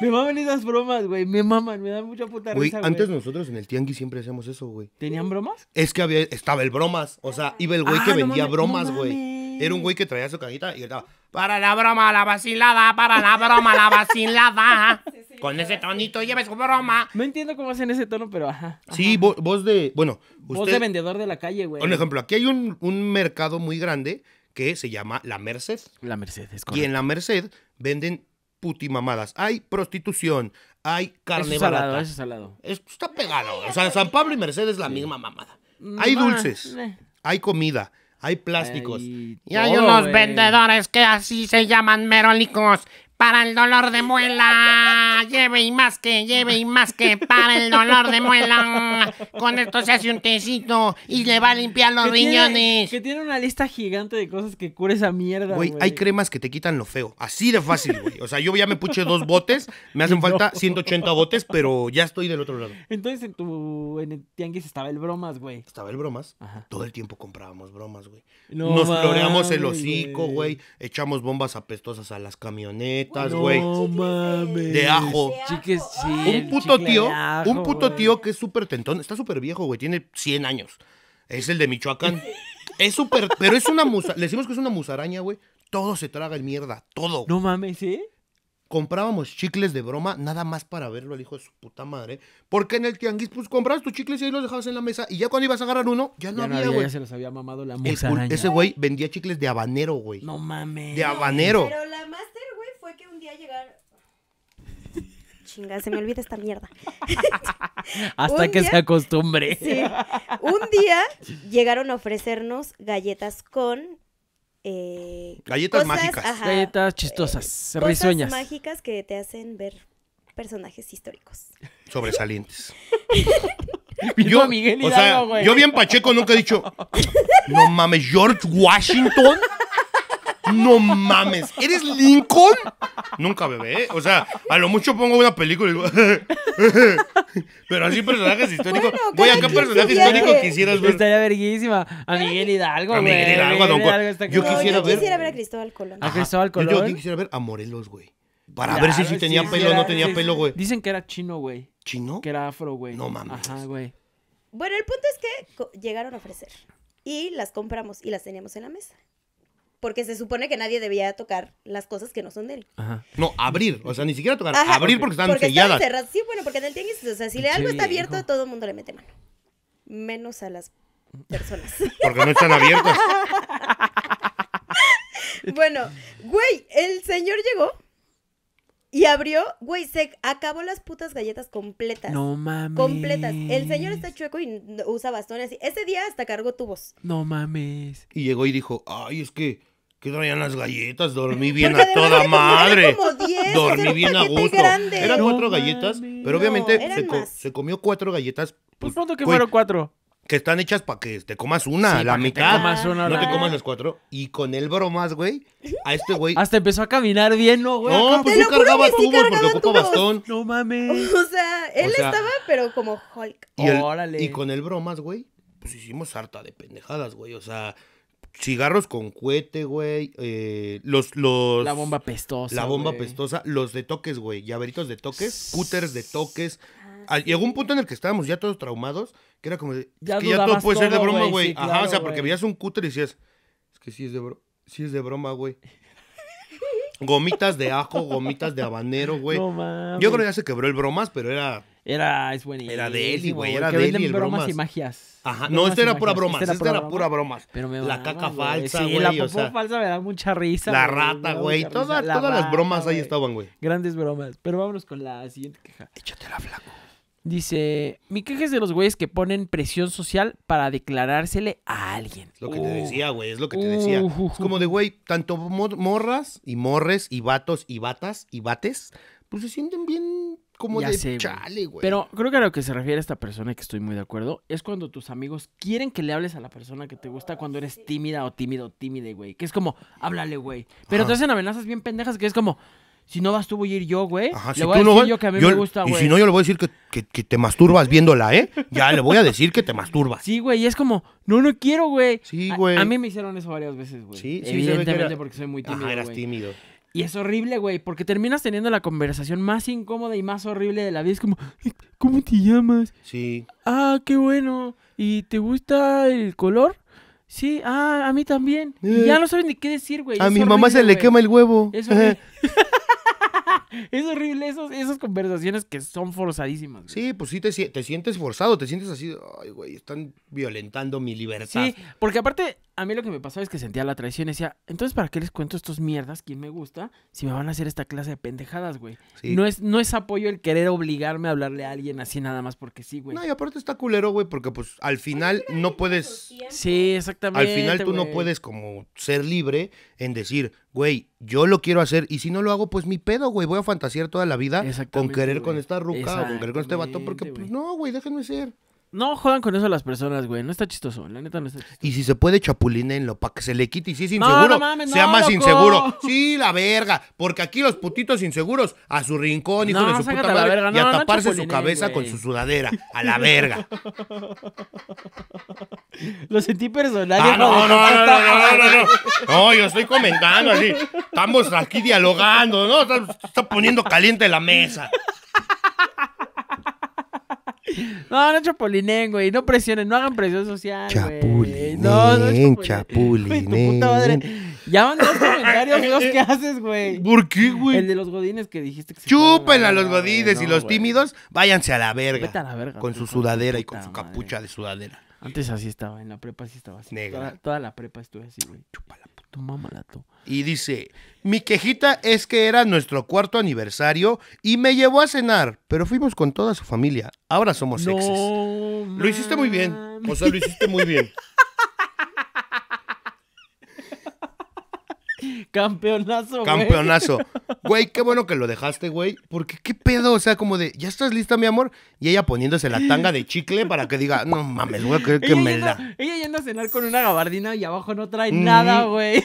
Me maman esas bromas, güey. Me maman, me dan mucha puta risa, güey. Antes nosotros en el tianguis siempre hacíamos eso, güey. ¿Tenían bromas? Es que había, estaba el bromas. O sea, iba el güey ah, que vendía no mames, bromas, güey. No Era un güey que traía su cajita y estaba... Para la broma, la vacilada, para la broma, la vacilada. Sí, sí, con ese tonito lleves su broma. No entiendo cómo hacen ese tono, pero ajá. ajá. Sí, vo voz de, bueno. Usted, voz de vendedor de la calle, güey. Por ejemplo, aquí hay un, un mercado muy grande que se llama La Merced. La Merced, es correcto. Y en La Merced venden putimamadas. Hay prostitución, hay carne eso barata. Eso es salado, eso es salado. Está pegado. O sea, San Pablo y Merced es la sí. misma mamada. Hay bah, dulces, eh. hay comida. Hay plásticos. Ay, y hay todo, unos wey. vendedores que así se llaman merólicos. Para el dolor de muela. Lleve y más que, lleve y más que. Para el dolor de muela. Con esto se hace un tecito y le va a limpiar los que riñones. Tiene, que tiene una lista gigante de cosas que cura esa mierda, güey. Hay cremas que te quitan lo feo. Así de fácil, güey. O sea, yo ya me puché dos botes. Me hacen no. falta ciento ochenta botes, pero ya estoy del otro lado. Entonces en tu en el tianguis estaba el bromas, güey. Estaba el bromas. Ajá. Todo el tiempo comprábamos bromas, güey. No Nos man, floreamos el hocico, güey. Echamos bombas apestosas a las camionetas. Wey, no mames. De ajo. Chiques, sí, un puto tío, ajo, un puto wey. tío que es súper tentón. Está súper viejo, güey. Tiene cien años. Es el de Michoacán. Es súper, pero es una musa. Le decimos que es una musaraña, güey. Todo se traga en mierda. Todo. No mames, ¿sí? ¿eh? Comprábamos chicles de broma, nada más para verlo al hijo de su puta madre. Porque en el tianguis, pues, comprabas tus chicles y ahí los dejabas en la mesa. Y ya cuando ibas a agarrar uno, ya no ya había, güey. No ya se los había mamado la musaraña. El, ese güey vendía chicles de habanero, güey. No mames. De habanero. Pero la master que un día llegar chinga, se me olvida esta mierda hasta que día... se acostumbre. Sí. Un día llegaron a ofrecernos galletas con eh, galletas cosas, mágicas ajá, galletas chistosas, eh, risueñas mágicas que te hacen ver personajes históricos sobresalientes. Yo, Miguel Hidalgo, o sea, güey. Yo bien pacheco nunca he dicho no mames, George Washington. No mames, ¿eres Lincoln? Nunca, bebé, o sea, a lo mucho pongo una película y digo, pero así personajes históricos. Voy bueno, acá personaje histórico que... quisieras ver. Estaría verguísima. A Miguel Hidalgo, güey. A Miguel Hidalgo, a Don Juan. Yo quisiera ver. Yo quisiera ver a Cristóbal Colón. A Cristóbal Colón. Yo, yo quisiera ver a Morelos, güey. Para claro, ver si, si tenía sí, pelo o no tenía sí, pelo, güey. Dicen que era chino, güey. ¿Chino? Que era afro, güey. No mames. Ajá, güey. Bueno, el punto es que llegaron a ofrecer y las compramos y las teníamos en la mesa. Porque se supone que nadie debía tocar las cosas que no son de él. Ajá. No, abrir. O sea, ni siquiera tocar. Ajá, abrir porque están porque selladas. Están cerradas. Sí, bueno, porque en el tianguis, o sea, si le algo está abierto, hijo. todo el mundo le mete mano. Menos a las personas. Porque no están abiertas. Bueno, güey, el señor llegó y abrió. Güey, se acabó las putas galletas completas. No mames. Completas. El señor está chueco y usa bastones. Ese día hasta cargó tubos. No mames. Y llegó y dijo, ay, es que... ¿Qué traían las galletas? Dormí bien porque a toda madre. Como diez, Dormí bien a gusto. Grande. Eran no, cuatro galletas, mami, pero no, obviamente se, co se comió cuatro galletas. Pues pronto que fueron cuatro. Que están hechas para que te comas una, sí, la mitad. Te comas una, no la... te comas las cuatro. Y con el bromas, güey, a este güey. Hasta empezó a caminar bien, ¿no, güey? No, pues yo cargaba tubos sí cargaba porque ocupa bastón. No mames. O sea, él o sea, estaba, pero como Hulk. Y el, Órale. Y con el bromas, güey, pues hicimos harta de pendejadas, güey. O sea... Cigarros con cohete, güey. Eh, los, los... La bomba pestosa. La bomba wey. pestosa. Los de toques, güey. Llaveritos de toques. Cúters de toques. Ah, llegó un punto en el que estábamos ya todos traumados. Que era como... De, ya es que ya todo puede todo, ser de broma, güey. Sí, Ajá, claro, o sea, wey. porque veías un cúter y decías... Es que sí es de, bro sí es de broma, güey. Gomitas de ajo, gomitas de habanero, güey. No mames. Yo creo que ya se quebró el Bromas, pero era... Era, es buenísimo. Era de él, güey, era de él y el Bromas. Bromas y magias. Ajá, no, este era pura bromas, este era pura bromas. La caca falsa, güey. Sí, la popó falsa me da mucha risa. La rata, güey, todas las bromas ahí estaban, güey. Grandes bromas, pero vámonos con la siguiente queja. Échatela, flaco. Dice, mi queja es de los güeyes que ponen presión social para declarársele a alguien. Es lo que uh, te decía, güey, es lo que te decía. Uh, uh, uh, es como de, güey, tanto morras y morres y vatos y batas y bates, pues se sienten bien como de sé, chale, güey. Pero creo que a lo que se refiere esta persona, que estoy muy de acuerdo, es cuando tus amigos quieren que le hables a la persona que te gusta cuando eres tímida o tímido o tímide, güey. Que es como, háblale, güey. Pero ajá, te hacen amenazas bien pendejas que es como... Si no vas tú, voy a ir yo, güey. Ajá, le si voy tú a decir no, yo que a mí yo, me gusta, güey. Y si no, yo le voy a decir que, que, que te masturbas viéndola, ¿eh? Ya le voy a decir que te masturbas. Sí, güey, y es como, no, no quiero, güey. Sí, güey. A, a mí me hicieron eso varias veces, güey. Sí, sí. Evidentemente era... porque soy muy tímido, Ajá, eras güey. tímido. Y es horrible, güey, porque terminas teniendo la conversación más incómoda y más horrible de la vida. Es como, ¿cómo te llamas? Sí. Ah, qué bueno. ¿Y te gusta el color? Sí, ah, a mí también. Eh. Y ya no sabes ni qué decir, güey. A es mi horrible, mamá se le güey. quema el huevo. Es horrible. Es horrible esos, esas conversaciones que son forzadísimas, güey. Sí, pues sí te, te sientes forzado, te sientes así, ay, güey, están violentando mi libertad. Sí, porque aparte, a mí lo que me pasó es que sentía la traición y decía, entonces, ¿para qué les cuento estos mierdas, quién me gusta, si me van a hacer esta clase de pendejadas, güey? Sí. No es, no es apoyo el querer obligarme a hablarle a alguien así nada más porque sí, güey. No, y aparte está culero, güey, porque pues al final no, no puedes... Sí, exactamente, al final tú güey. no puedes como ser libre en decir... Güey, yo lo quiero hacer y si no lo hago, pues mi pedo, güey. Voy a fantasear toda la vida con querer güey. con esta ruca o con querer con este vato. Porque, pues, no, güey, déjenme ser. No jodan con eso a las personas, güey. No está chistoso, la neta no está chistoso. Y si se puede, chapulinenlo para que se le quite. Y si es inseguro, no, no mames, no, sea más loco. inseguro. Sí, la verga. Porque aquí los putitos inseguros a su rincón, hijo no, de su puta madre. Verga. Y no, a taparse no su cabeza güey. con su sudadera. A la verga. Lo sentí personal. Ah, no, no, no, no, no, no, no, no, yo estoy comentando así. Estamos aquí dialogando, ¿no? Está, está poniendo caliente la mesa. No, no chapulinen, güey. No presionen, no hagan presión social, chapulinen, güey. No, no chapulinen. Güey, tu puta madre. Ya van los comentarios, los que haces, güey. ¿Por qué, güey? El de los godines que dijiste que se Chúpenla a los godines no, y los güey. tímidos, váyanse a la verga. Vete a la verga. Con su sudadera y con su capucha madre. de sudadera. Antes así estaba, en la prepa sí estaba así. Negra. Toda, toda la prepa estuve así, güey. Chúpala, puto, mámala tú. Y dice, mi quejita es que era nuestro cuarto aniversario y me llevó a cenar, pero fuimos con toda su familia. Ahora somos no, exes. Man. Lo hiciste muy bien. O sea, lo hiciste muy bien. Campeonazo, güey. Campeonazo. Güey, qué bueno que lo dejaste, güey. Porque qué pedo, o sea, como de, ¿ya estás lista, mi amor? Y ella poniéndose la tanga de chicle para que diga, no mames, güey, que, que me anda, la... Ella ya anda a cenar con una gabardina y abajo no trae mm. nada, güey.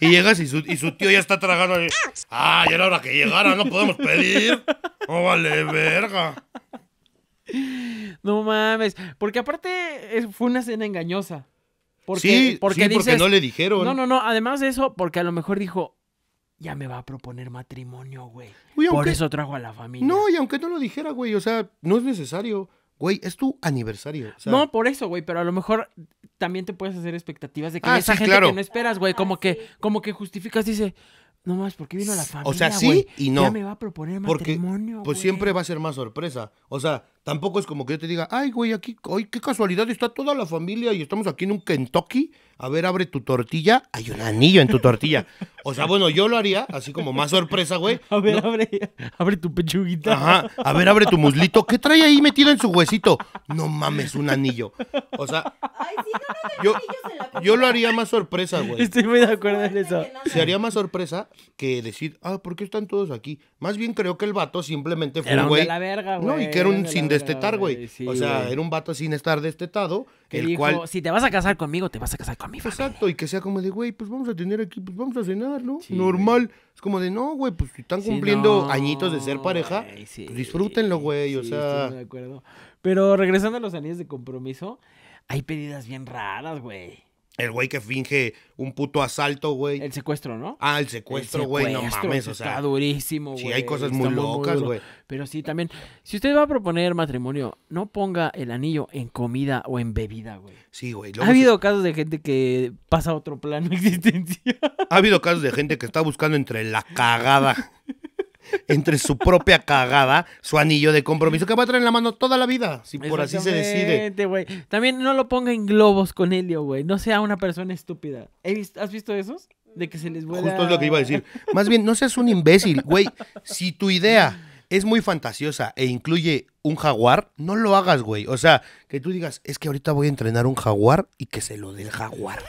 Y llegas y su, y su tío ya está tragando. Ahí. Ah, ya era hora que llegara, no podemos pedir. No vale, verga. No mames, porque aparte fue una cena engañosa. Porque, sí, porque, sí dices, porque no le dijeron. No, no, no. Además de eso, porque a lo mejor dijo, ya me va a proponer matrimonio, güey. Uy, por aunque, eso trajo a la familia. No, y aunque no lo dijera, güey, o sea, no es necesario. Güey, es tu aniversario. O sea, no, por eso, güey, pero a lo mejor también te puedes hacer expectativas de que ah, esa sí, gente claro. que no esperas, güey, como que, como que justificas, dice... No más, porque vino la familia, o sea, sí wey. y no. Ya me va a proponer matrimonio, porque, pues wey. siempre va a ser más sorpresa. O sea, tampoco es como que yo te diga, ay, güey, aquí, hoy qué casualidad, está toda la familia y estamos aquí en un Kentucky. A ver, abre tu tortilla, hay un anillo en tu tortilla. O sea, bueno, yo lo haría, así como más sorpresa, güey. A ver, no. abre, abre tu pechuguita. Ajá, a ver, abre tu muslito. ¿Qué trae ahí metido en su huesito? No mames, un anillo. O sea, ay, sí, no, no, yo, yo lo haría más sorpresa, güey. Estoy muy de acuerdo en eso. Se haría más sorpresa que decir, ah, ¿por qué están todos aquí? Más bien creo que el vato simplemente fue, güey. Era de la verga, güey. No, y que era un de sin destetar, güey. Sí, o sea, güey. era un vato sin estar destetado. Que el dijo, cual... si te vas a casar conmigo, te vas a casar con mi familia. Exacto, y que sea como de, güey, pues vamos a tener aquí, pues vamos a cenar, ¿no? Sí, Normal. Güey. Es como de, no, güey, pues si están cumpliendo sí, no, añitos de ser pareja, güey, sí, pues disfrútenlo, güey, sí, o sea. Estoy de acuerdo. Pero regresando a los anillos de compromiso, hay pedidas bien raras, güey. El güey que finge un puto asalto, güey. El secuestro, ¿no? Ah, el secuestro, güey, no mames, o sea. Está durísimo, güey. Sí, hay cosas muy locas, güey. Pero sí, también, si usted va a proponer matrimonio, no ponga el anillo en comida o en bebida, güey. Sí, güey. Ha habido casos de gente que pasa a otro plano de existencia. Ha habido casos de gente que está buscando entre la cagada, entre su propia cagada, su anillo de compromiso, que va a traer en la mano toda la vida, si por así se decide. Wey. También no lo ponga en globos con helio, güey. No sea una persona estúpida. ¿Has visto esos? De que se les vuela... Justo es lo que iba a decir. Más bien, no seas un imbécil, güey. Si tu idea es muy fantasiosa e incluye un jaguar, no lo hagas, güey. O sea, que tú digas, es que ahorita voy a entrenar un jaguar y que se lo dé el jaguar.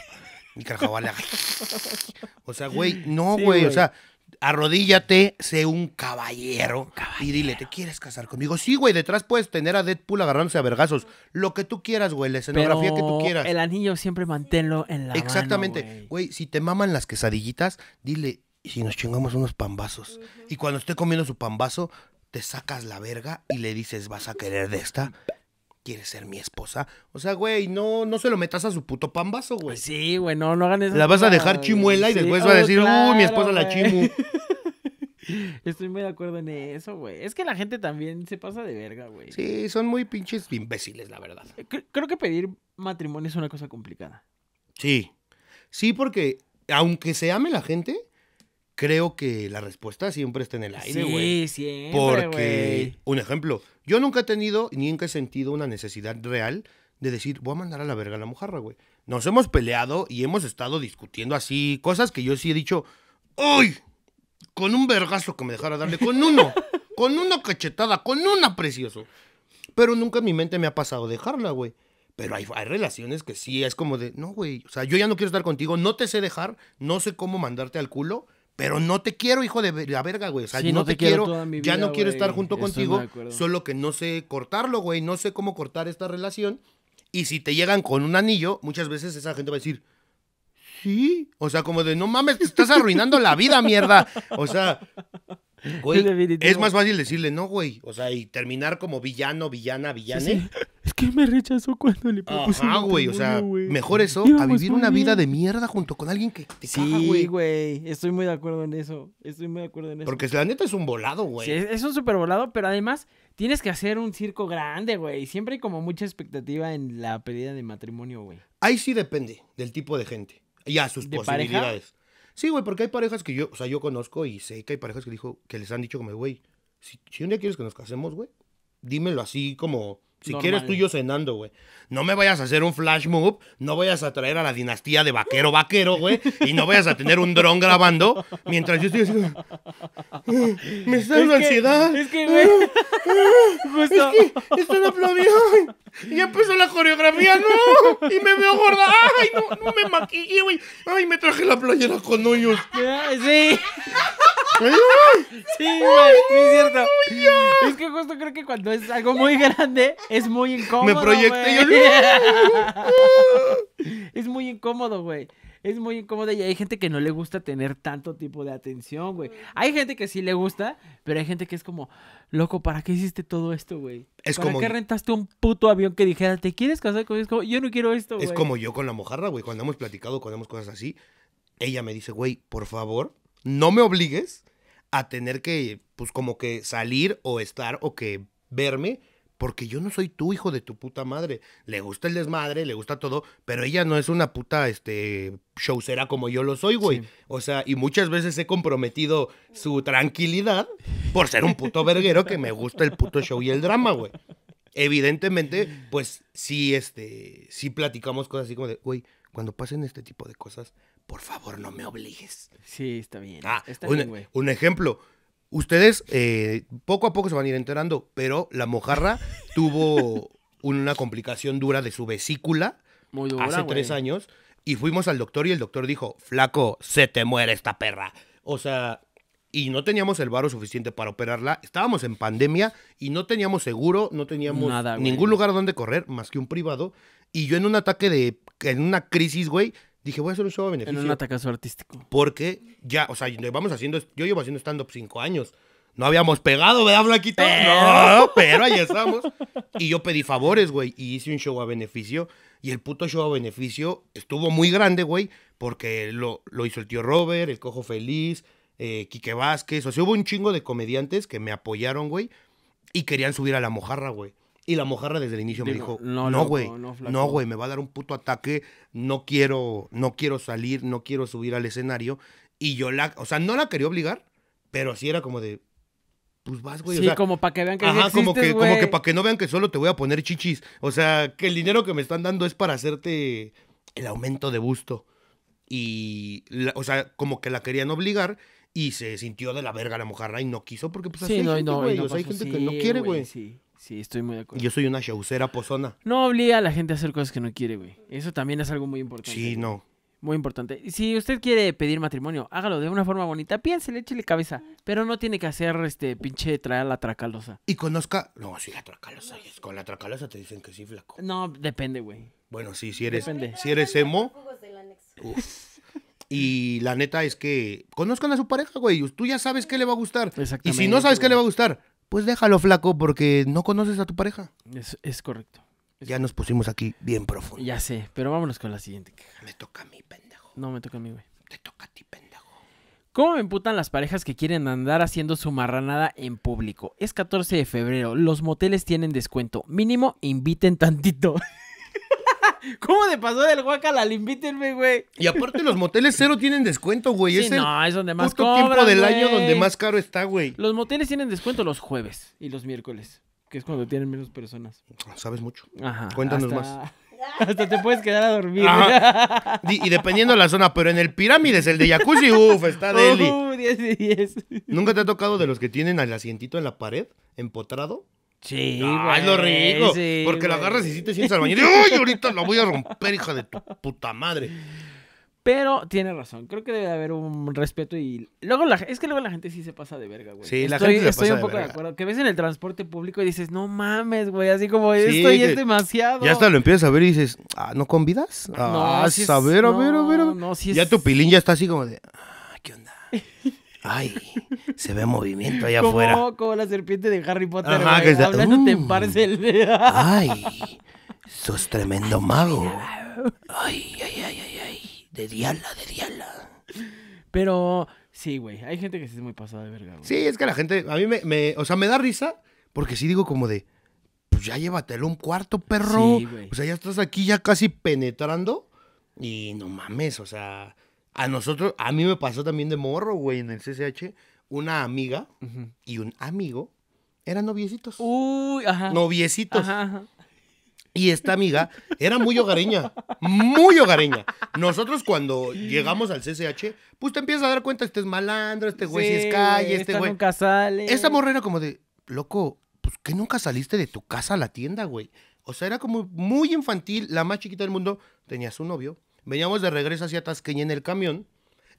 Y que el jaguar le haga... O sea, güey, no, güey, sí, o sea... Arrodíllate, sé un caballero, caballero y dile, ¿te quieres casar conmigo? Sí, güey, detrás puedes tener a Deadpool agarrándose a vergazos. Lo que tú quieras, güey, la escenografía. Pero que tú quieras. El anillo siempre manténlo en la exactamente. Mano, güey. Güey, si te maman las quesadillitas, dile, ¿y si nos chingamos unos pambazos? Uh-huh. Y cuando esté comiendo su pambazo, te sacas la verga y le dices, ¿vas a querer de esta? ¿Quieres ser mi esposa? O sea, güey, no, no se lo metas a su puto pambazo, güey. Sí, güey, no, no hagan eso. La vas a dejar chimuela, güey. Y después sí. va a decir, oh, claro, uy, mi esposa, güey, la chimu. Estoy muy de acuerdo en eso, güey. Es que la gente también se pasa de verga, güey. Sí, son muy pinches imbéciles, la verdad. Creo que pedir matrimonio es una cosa complicada. Sí. Sí, porque aunque se ame la gente, creo que la respuesta siempre está en el aire, güey. Sí, siempre, güey. Porque, un ejemplo... Yo nunca he tenido, ni en qué sentido, una necesidad real de decir, voy a mandar a la verga a la Mojarra, güey. Nos hemos peleado y hemos estado discutiendo así cosas que yo sí he dicho, ¡uy! Con un vergazo que me dejara darle, con uno, con una cachetada, con una, precioso. Pero nunca en mi mente me ha pasado dejarla, güey. Pero hay, hay relaciones que sí, es como de, no, güey, o sea, yo ya no quiero estar contigo, no te sé dejar, no sé cómo mandarte al culo. Pero no te quiero, hijo de la verga, güey. O sea, sí, no, no te, te quiero, quiero vida, ya no güey. Quiero estar junto contigo, solo que no sé cortarlo, güey. No sé cómo cortar esta relación. Y si te llegan con un anillo, muchas veces esa gente va a decir, sí. O sea, como de, no mames, te estás arruinando la vida, mierda. O sea, güey, es más fácil decirle, no, güey. O sea, y terminar como villano, villana, villane. Sí, sí. Es que me rechazó cuando le propuse. Ah, güey, o sea, wey. Mejor eso a vivir una bien. Vida de mierda junto con alguien que te sí, caga, güey. Sí, güey, estoy muy de acuerdo en eso. Estoy muy de acuerdo en eso. Porque la neta es un volado, güey. Sí, es un súper volado, pero además tienes que hacer un circo grande, güey. Siempre hay como mucha expectativa en la pedida de matrimonio, güey. Ahí sí depende del tipo de gente y a sus posibilidades. ¿Pareja? Sí, güey, porque hay parejas que yo, o sea, yo conozco y sé que hay parejas que, dijo, que les han dicho como, güey, si, si un día quieres que nos casemos, güey, dímelo así como... Si normal. Quieres tú y yo cenando, güey. No me vayas a hacer un flash move, no vayas a traer a la dinastía de vaquero vaquero, güey, y no vayas a tener un dron grabando mientras yo estoy haciendo... Me está dando ansiedad. Es que, güey, justo. Es que están aplaudiendo. Ya empezó la coreografía, no. Y me veo gorda. Ay, no, no me maquillé, güey. Ay, me traje la playera con hoyos. Sí. Sí, güey, es cierto. Es que justo creo que cuando es algo muy grande es muy incómodo. Me proyecté yo. Es muy incómodo, güey. Es muy incómodo y hay gente que no le gusta tener tanto tipo de atención, güey. Hay gente que sí le gusta, pero hay gente que es como, loco, ¿para qué hiciste todo esto, güey? ¿Para como... qué rentaste un puto avión que dijera, ¿te quieres casar conmigo? Yo no quiero esto, güey. Es wey. Como yo con la Mojarra, güey. Cuando hemos platicado, cuando hemos cosas así, ella me dice, güey, por favor, no me obligues a tener que, pues, como que salir o estar o que verme, porque yo no soy tu hijo de tu puta madre. Le gusta el desmadre, le gusta todo, pero ella no es una puta, este, showcera como yo lo soy, güey. Sí. O sea, y muchas veces he comprometido su tranquilidad por ser un puto verguero que me gusta el puto show y el drama, güey. Evidentemente, pues, sí, este, sí platicamos cosas así como de, güey, cuando pasen este tipo de cosas, por favor, no me obligues. Sí, está bien. Ah, está un, bien, güey. Un ejemplo. Ustedes eh, poco a poco se van a ir enterando, pero la Mojarra tuvo una complicación dura de su vesícula. Muy dura, hace güey. Tres años. Y fuimos al doctor y el doctor dijo, flaco, se te muere esta perra. O sea... Y no teníamos el varo suficiente para operarla. Estábamos en pandemia y no teníamos seguro, no teníamos nada, ningún lugar donde correr más que un privado. Y yo en un ataque de... En una crisis, güey, dije, voy a hacer un show a beneficio. En un atacazo artístico. Porque ya, o sea, vamos haciendo... Yo llevo haciendo stand-up cinco años. No habíamos pegado, ¿verdad, Blanquito? No, pero ahí estamos. Y yo pedí favores, güey, y hice un show a beneficio. Y el puto show a beneficio estuvo muy grande, güey, porque lo, lo hizo el tío Robert, el Cojo Feliz, eh, Quique Vázquez. O sea, hubo un chingo de comediantes que me apoyaron, güey, y querían subir a La Mojarra, güey. Y La Mojarra desde el inicio Digo, me dijo, no, güey, no, güey, no, me va a dar un puto ataque, no quiero, no quiero salir, no quiero subir al escenario. Y yo la, o sea, no la quería obligar, pero sí era como de, pues vas, güey. Sí, o sea, como para que vean que ajá, existes, como que, como que para que no vean que solo te voy a poner chichis. O sea, que el dinero que me están dando es para hacerte el aumento de busto. Y, la, o sea, como que la querían obligar. Y se sintió de la verga La Mojarra y no quiso porque pues así sí, no, hay gente, no, no, o sea, hay gente sí, que no quiere, güey. Sí, sí, estoy muy de acuerdo. Yo soy una showcera pozona. No obliga a la gente a hacer cosas que no quiere, güey. Eso también es algo muy importante. Sí, no. Muy importante. Si usted quiere pedir matrimonio, hágalo de una forma bonita. Piénsele, échele cabeza. Pero no tiene que hacer este pinche traer la tracalosa. Y conozca... No, sí, la tracalosa. Es. Con la tracalosa te dicen que sí, flaco. No, depende, güey. Bueno, sí, si eres... Depende. Si eres emo... Uf. Y la neta es que conozcan a su pareja, güey. Tú ya sabes qué le va a gustar. Y si no sabes qué le va a gustar, pues déjalo, flaco, porque no conoces a tu pareja. Es, es correcto. Es ya correcto. Nos pusimos aquí bien profundo. Ya sé, pero vámonos con la siguiente. Me toca a mí, pendejo. No, me toca a mí, güey. Te toca a ti, pendejo. ¿Cómo me emputan las parejas que quieren andar haciendo su marranada en público? Es catorce de febrero. Los moteles tienen descuento. Mínimo, inviten tantito. ¿Cómo te pasó del guacala? Invítenme, güey. Y aparte los moteles cero tienen descuento, güey. Sí, es no, el es donde más cobran, tiempo del güey. Año donde más caro está, güey. Los moteles tienen descuento los jueves y los miércoles, que es cuando tienen menos personas. Sabes mucho. Ajá. Cuéntanos hasta... más. Hasta te puedes quedar a dormir. Ajá. Y dependiendo de la zona, pero en el Pirámides, el de jacuzzi, uff, está deli. Uh, diez de diez. ¿Nunca te ha tocado de los que tienen al asientito en la pared, empotrado? Sí, güey. Ah, es lo rico. Sí, porque güey. La agarras y si sí te sientes al baño. ¡Uy, ahorita la voy a romper, hija de tu puta madre! Pero tiene razón. Creo que debe haber un respeto y... luego la... Es que luego la gente sí se pasa de verga, güey. Sí, estoy, la gente se Estoy pasa un poco de, de acuerdo. Que ves en el transporte público y dices, no mames, güey. Así como sí, esto ya es demasiado. Ya hasta lo empiezas a ver y dices, ah, ¿no convidas? Ah, no, si es... a ver, a ver, a ver. No, no, si es... Ya tu pilín ya está así como de... Ah, ¿qué onda? Ay, se ve movimiento allá como, afuera. Como la serpiente de Harry Potter. Ajá, que está, hablándote uh, en parcel. Ay, sos tremendo mago. Ay, ay, ay, ay, ay. De diala, de diala. Pero sí, güey, hay gente que se es muy pasada de verga, güey. Sí, es que la gente, a mí me, me, o sea, me da risa porque sí digo como de, pues ya llévatelo un cuarto, perro. Sí, o sea, ya estás aquí ya casi penetrando y no mames, o sea... A nosotros, a mí me pasó también de morro, güey, en el C C H, una amiga uh-huh. y un amigo eran noviecitos. Uy, ajá. Noviecitos. Ajá, ajá. Y esta amiga era muy hogareña, muy hogareña. Nosotros cuando llegamos al C C H, pues te empiezas a dar cuenta, este es malandro, este güey sí, si es calle, este güey. Nunca sale. Esta morra era como de, loco, pues que nunca saliste de tu casa a la tienda, güey. O sea, era como muy infantil, la más chiquita del mundo, tenía su novio. Veníamos de regreso hacia Tasqueña en el camión.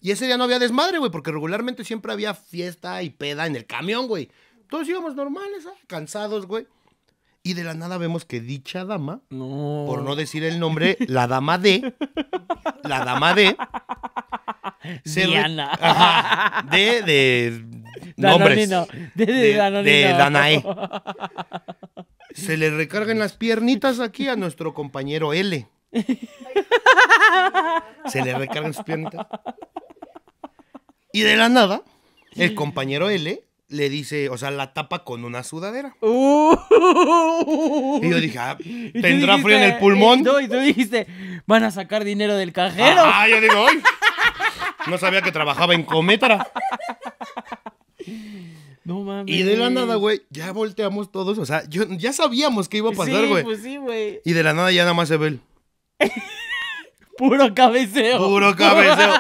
Y ese día no había desmadre, güey, porque regularmente siempre había fiesta y peda en el camión, güey. Todos íbamos normales, ¿eh? Cansados, güey. Y de la nada vemos que dicha dama, no. por no decir el nombre, la dama de, la dama de... Diana. Re... Ajá, de, de... nombres. Danonino. De, de, de, Danonino. De Danae. Se le recargan las piernitas aquí a nuestro compañero L. Se le recargan sus piernitas. Y de la nada, el compañero L le dice, o sea, la tapa con una sudadera. Uh, y yo dije, ah, ¿tendrá frío en el pulmón? Y tú, y tú dijiste, ¿van a sacar dinero del cajero? Ah, yo digo, ay, no sabía que trabajaba en Cometra. No mames. Y de la nada, güey, ya volteamos todos. O sea, yo, ya sabíamos que iba a pasar, güey. Sí, pues sí, güey. Y de la nada ya nada más se ve el... Puro cabeceo. Puro cabeceo.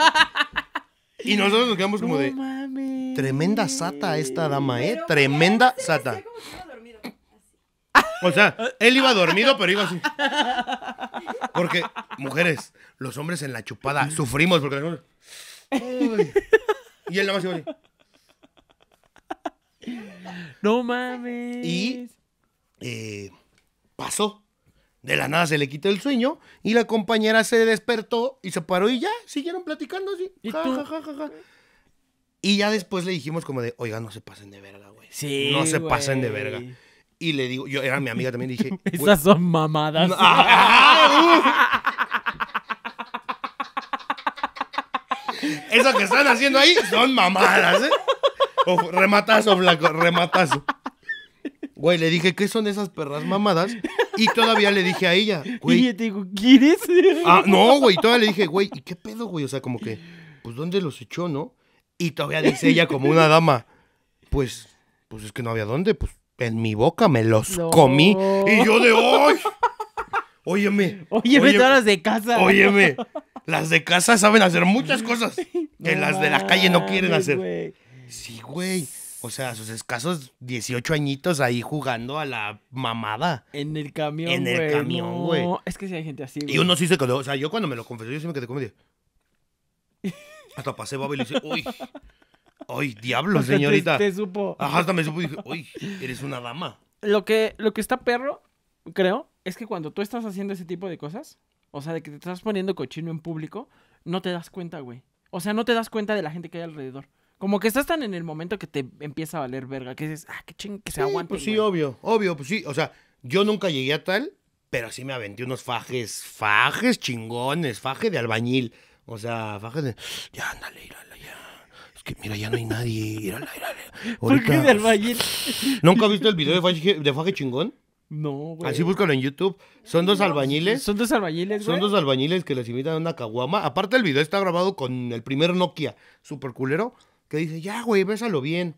Y nosotros nos quedamos como no de... Mames. Tremenda sata esta dama, ¿eh? Pero tremenda se sata. Se como si iba o sea, él iba dormido, pero iba así. Porque, mujeres, los hombres en la chupada sufrimos porque... Ay. Y él nada más iba así. No mames. Y eh, pasó. De la nada se le quitó el sueño y la compañera se despertó y se paró y ya, siguieron platicando así. Ja, ja, ja, ja, ja. Y ya después le dijimos como de, oiga, no se pasen de verga, güey. Sí, No se güey. pasen de verga. Y le digo, yo era mi amiga también, dije... Esas son mamadas. No, ah, uh. Esas que están haciendo ahí son mamadas, ¿eh? O rematazo, Blanco, rematazo. Güey, le dije, ¿qué son esas perras mamadas? Y todavía le dije a ella, güey... Y yo te digo, ¿quieres? Ah, no, güey, todavía le dije, güey, ¿y qué pedo, güey? O sea, como que, pues, ¿dónde los echó, no? Y todavía dice ella como una dama, pues, pues es que no había dónde, pues en mi boca me los no. comí. Y yo de hoy, óyeme. Óyeme todas las de casa. Óyeme, las de casa saben hacer muchas cosas que no, las de la calle no quieren hacer. Wey. Sí, güey. O sea, sus escasos dieciocho añitos ahí jugando a la mamada. En el camión, güey. En el wey, camión, güey. No. Es que si hay gente así, güey. Y uno sí se quedó, o sea, yo cuando me lo confesó, yo sí me quedé como de... Hasta pasé baba y le dije, uy, uy, diablo, señorita. Te, te supo. Ajá, hasta me supo y dije, uy, eres una dama. Lo que, lo que está perro, creo, es que cuando tú estás haciendo ese tipo de cosas, o sea, de que te estás poniendo cochino en público, no te das cuenta, güey. O sea, no te das cuenta de la gente que hay alrededor. Como que estás tan en el momento que te empieza a valer verga, que dices, ah, qué ching, que se aguante. Pues sí, güey. obvio, obvio, pues sí. O sea, yo nunca llegué a tal, pero sí me aventé unos fajes, fajes chingones, faje de albañil. O sea, fájate. Ya, ándale, írala, ya. Es que mira, ya no hay nadie. Írala, írala. ¿Por qué de albañil? ¿Nunca viste el video de faje, de faje chingón? No, güey. Así búscalo en YouTube. Son dos no, albañiles. Son dos albañiles, güey. Son dos albañiles que les invitan a una caguama. Aparte, el video está grabado con el primer Nokia, super culero, que dice, ya, güey, bésalo bien.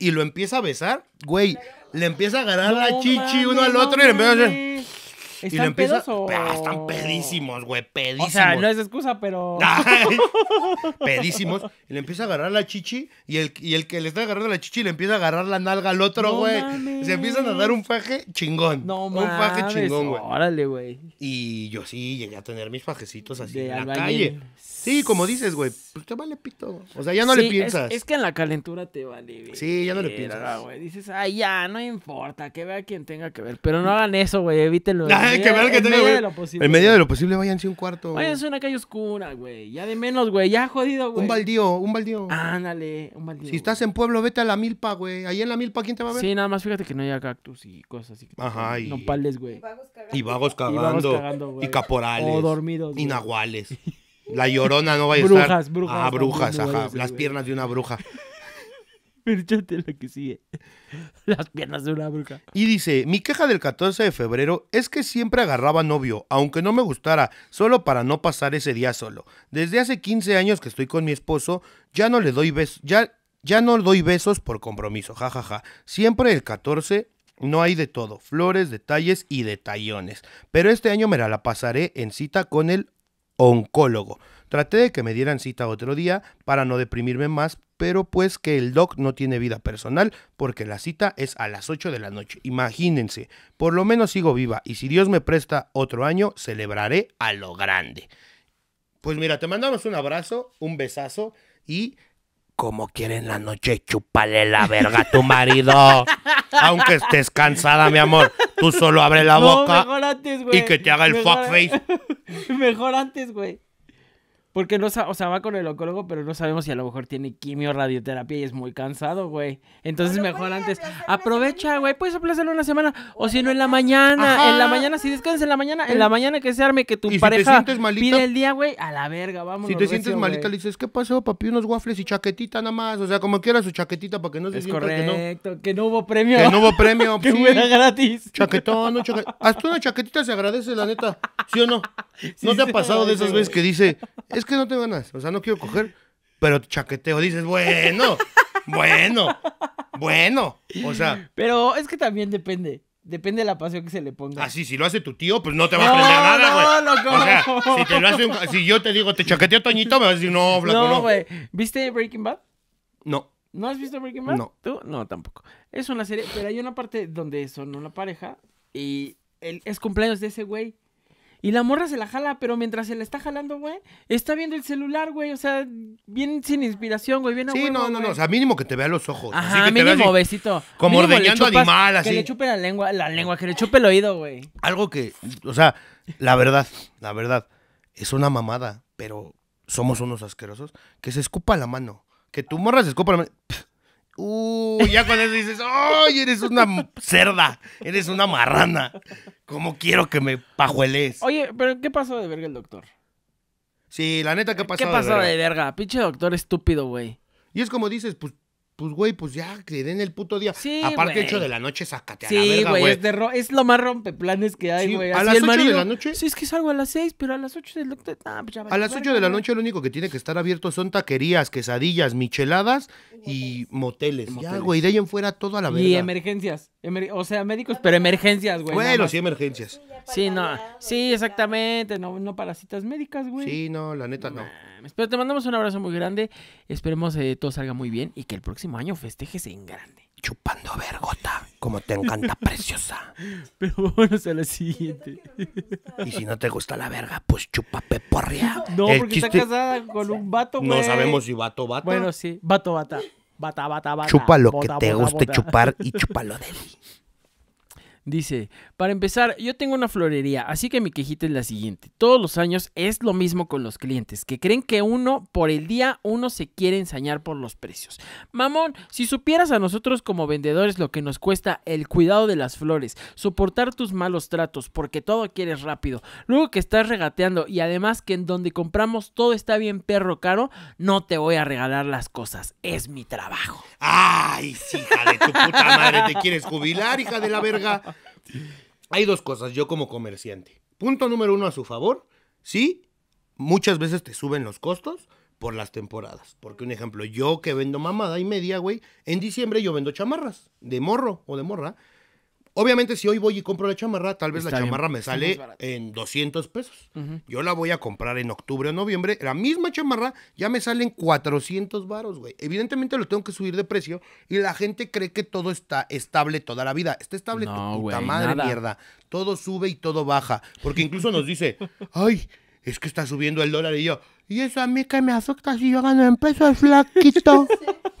Y lo empieza a besar, güey. Le empieza a agarrar no, la chichi uno al otro no, y le empieza a hacer... ¿Están y lo empieza... pedos o...? Ah, están pedísimos, güey, pedísimos. O sea, no es excusa, pero... Ay, pedísimos. Y le empieza a agarrar la chichi y el, y el que le está agarrando la chichi le empieza a agarrar la nalga al otro, no, güey. Mames. Se empiezan a dar un faje chingón. No, mames. Un faje chingón, güey. Órale, güey. Y yo sí llegué a tener mis fajecitos así de en albañil. La calle. Sí, como dices, güey, pues te vale pito. O sea, ya no sí, le piensas. Es, es que en la calentura te vale, güey. Sí, ya no le piensas. Era, güey. Dices, ay, ya, no importa, que vea quien tenga que ver. Pero no hagan eso, güey, evítenlo. Que en, que en medio de lo posible. En medio de lo posible, váyanse a un cuarto. Váyanse a una calle oscura, güey. Ya de menos, güey. Ya jodido, güey. Un baldío, un baldío. Ándale, un baldío. Si güey. estás en pueblo, vete a la milpa, güey. Ahí en la milpa, ¿quién te va a ver? Sí, nada más fíjate que no haya cactus y cosas así. Ajá. Y... no pales, güey. Y vagos cagando. Y vagos cagando, güey. Y caporales. O dormidos. Y nahuales. La llorona no va a estar. Brujas, brujas. Ah, brujas, ajá. Brujas, las güey. Piernas de una bruja. Pérchate lo que sigue. Las piernas de una bruja. Y dice, mi queja del catorce de febrero es que siempre agarraba novio, aunque no me gustara, solo para no pasar ese día solo. Desde hace quince años que estoy con mi esposo, ya no le doy besos, ya, ya no doy besos por compromiso, jajaja. Ja, ja. Siempre el catorce no hay de todo, flores, detalles y detallones. Pero este año me la pasaré en cita con el oncólogo. Traté de que me dieran cita otro día para no deprimirme más, pero pues que el doc no tiene vida personal porque la cita es a las ocho de la noche. Imagínense, por lo menos sigo viva y si Dios me presta otro año, celebraré a lo grande. Pues mira, te mandamos un abrazo, un besazo y... como quieren la noche, chúpale la verga a tu marido. Aunque estés cansada, mi amor, tú solo abre la no, boca mejor antes, güey. Y que te haga el mejor, fuckface. Mejor antes, güey. Porque no, o sea, va con el oncólogo, pero no sabemos si a lo mejor tiene quimio, radioterapia y es muy cansado, güey. Entonces mejor antes, aprovecha, güey, puedes aplazarlo una semana, o si no en la mañana, ajá. en la mañana, si descansas en la mañana, en la mañana que se arme, que tu ¿Y pareja si malita, pide el día, güey, a la verga, vámonos. Si te sientes recio, malita, güey. Le dices, ¿qué pasó, papi? Unos waffles y chaquetita nada más, o sea, como quiera su chaquetita para que no se es sienta correcto, que no. que no hubo premio. Que no hubo premio. Que hubiera sí. gratis. Chaquetón, no chaquetón. Hasta una chaquetita se agradece, la neta, ¿sí o no? Sí, ¿No te ha pasado de esas veces que dice... es que no te ganas, o sea, no quiero coger, pero chaqueteo, dices, bueno, bueno, bueno, o sea. Pero es que también depende, depende de la pasión que se le ponga. Ah, sí, si lo hace tu tío, pues no te va no, a aprender nada, güey. No, loco, o sea, no. si, te lo hace un, si yo te digo, te chaqueteo, Toñito, me vas a decir, no, Blanco, no. güey, no. ¿Viste Breaking Bad? No. ¿No has visto Breaking Bad? No. ¿Tú? No, tampoco. Es una serie, pero hay una parte donde son una pareja y el, es cumpleaños de ese güey. Y la morra se la jala, pero mientras se la está jalando, güey, está viendo el celular, güey. O sea, bien sin inspiración, güey. Bien a sí, huevo, no, no, güey. no. O sea, mínimo que te vea los ojos. Ajá, así que mínimo te vea así, besito. Como mínimo ordeñando chupas, animal, así. Que le chupe la lengua, la lengua, que le chupe el oído, güey. Algo que, o sea, la verdad, la verdad, es una mamada, pero somos unos asquerosos, que se escupa la mano. que tu morra se escupa la... Uh, ya con eso dices, ¡ay, eres una cerda! Eres una marrana. ¿Cómo quiero que me pajueles? Oye, pero ¿qué pasó de verga el doctor? Sí, la neta, ¿qué pasó de verga? ¿Qué pasó de verga? Pinche doctor estúpido, güey. Y es como dices, pues, pues güey, pues ya, que den el puto día. Sí, aparte, hecho de la noche, sácate sí, a la verga, güey. Es, es lo más rompeplanes que hay, güey. Sí, ¿a las ocho marido, de la noche? Sí, es que salgo a las seis, pero a las ocho del doctor... Nah, pues ya a las ocho de la noche lo único que tiene que estar abierto son taquerías, quesadillas, micheladas y moteles. moteles. Ya, güey, de ahí en fuera todo a la verga. Y emergencias. Emer o sea, médicos, pero emergencias, güey. Bueno, sí, emergencias. Sí, no. Sí, exactamente. No, no para citas médicas, güey. Sí, no, la neta, no. Nah, pero te mandamos un abrazo muy grande. Esperemos que eh, todo salga muy bien y que el próximo año festejes en grande. Chupando vergota, como te encanta, preciosa. Pero vámonos a la siguiente. Y si no te gusta la verga, pues chupa peporria. No, el porque chiste... está casada con un vato, güey. No sabemos si vato bata. Bueno, sí, vato bata. Bata, bata, bata. Chupa lo bota, que te bota, guste bota. Chupar y chúpalo de mí. Dice, para empezar, yo tengo una florería, así que mi quejita es la siguiente. Todos los años es lo mismo con los clientes, que creen que uno, por el día, uno se quiere ensañar por los precios. Mamón, si supieras a nosotros como vendedores lo que nos cuesta el cuidado de las flores, soportar tus malos tratos, porque todo quieres rápido, luego que estás regateando y además que en donde compramos todo está bien perro caro, no te voy a regalar las cosas, es mi trabajo. ¡Ay, hija de tu puta madre! ¿Te quieres jubilar, hija de la verga? Hay dos cosas, yo como comerciante. Punto número uno a su favor, sí, muchas veces te suben los costos por las temporadas. Porque un ejemplo, yo que vendo mamada y media, güey, en diciembre yo vendo chamarras de morro o de morra. Obviamente si hoy voy y compro la chamarra, tal vez Está la chamarra bien. me sale en doscientos pesos. Uh-huh. Yo la voy a comprar en octubre o noviembre, la misma chamarra ya me sale en cuatrocientos varos, güey. Evidentemente lo tengo que subir de precio y la gente cree que todo está estable toda la vida. Está estable no, tu puta wey, madre nada. mierda. Todo sube y todo baja, porque incluso nos dice, "Ay, es que está subiendo el dólar", y yo, "¿Y eso a mí que me afecta si yo gano en pesos, flaquito?"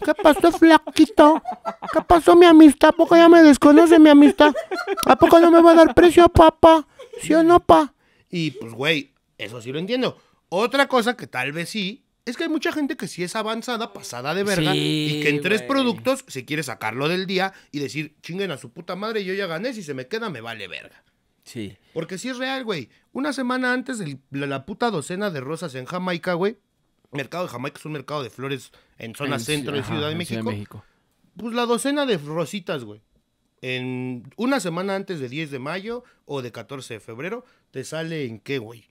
¿Qué pasó, flaquito? ¿Qué pasó, mi amistad? ¿A poco ya me desconoce mi amistad? ¿A poco no me va a dar precio, papá? ¿Sí o no, pa? Y, pues, güey, eso sí lo entiendo. Otra cosa que tal vez sí, es que hay mucha gente que sí es avanzada, pasada de verga, sí, y que en tres wey. productos se quiere sacarlo del día y decir, chinguen a su puta madre, yo ya gané, si se me queda me vale verga. Sí. Porque sí es real, güey. Una semana antes de la puta docena de rosas en Jamaica, güey, mercado de Jamaica es un mercado de flores en zona en, centro ajá, de Ciudad de México. Ciudad de México. Pues la docena de rositas, güey. En una semana antes de diez de mayo o de catorce de febrero, ¿te sale en qué, güey?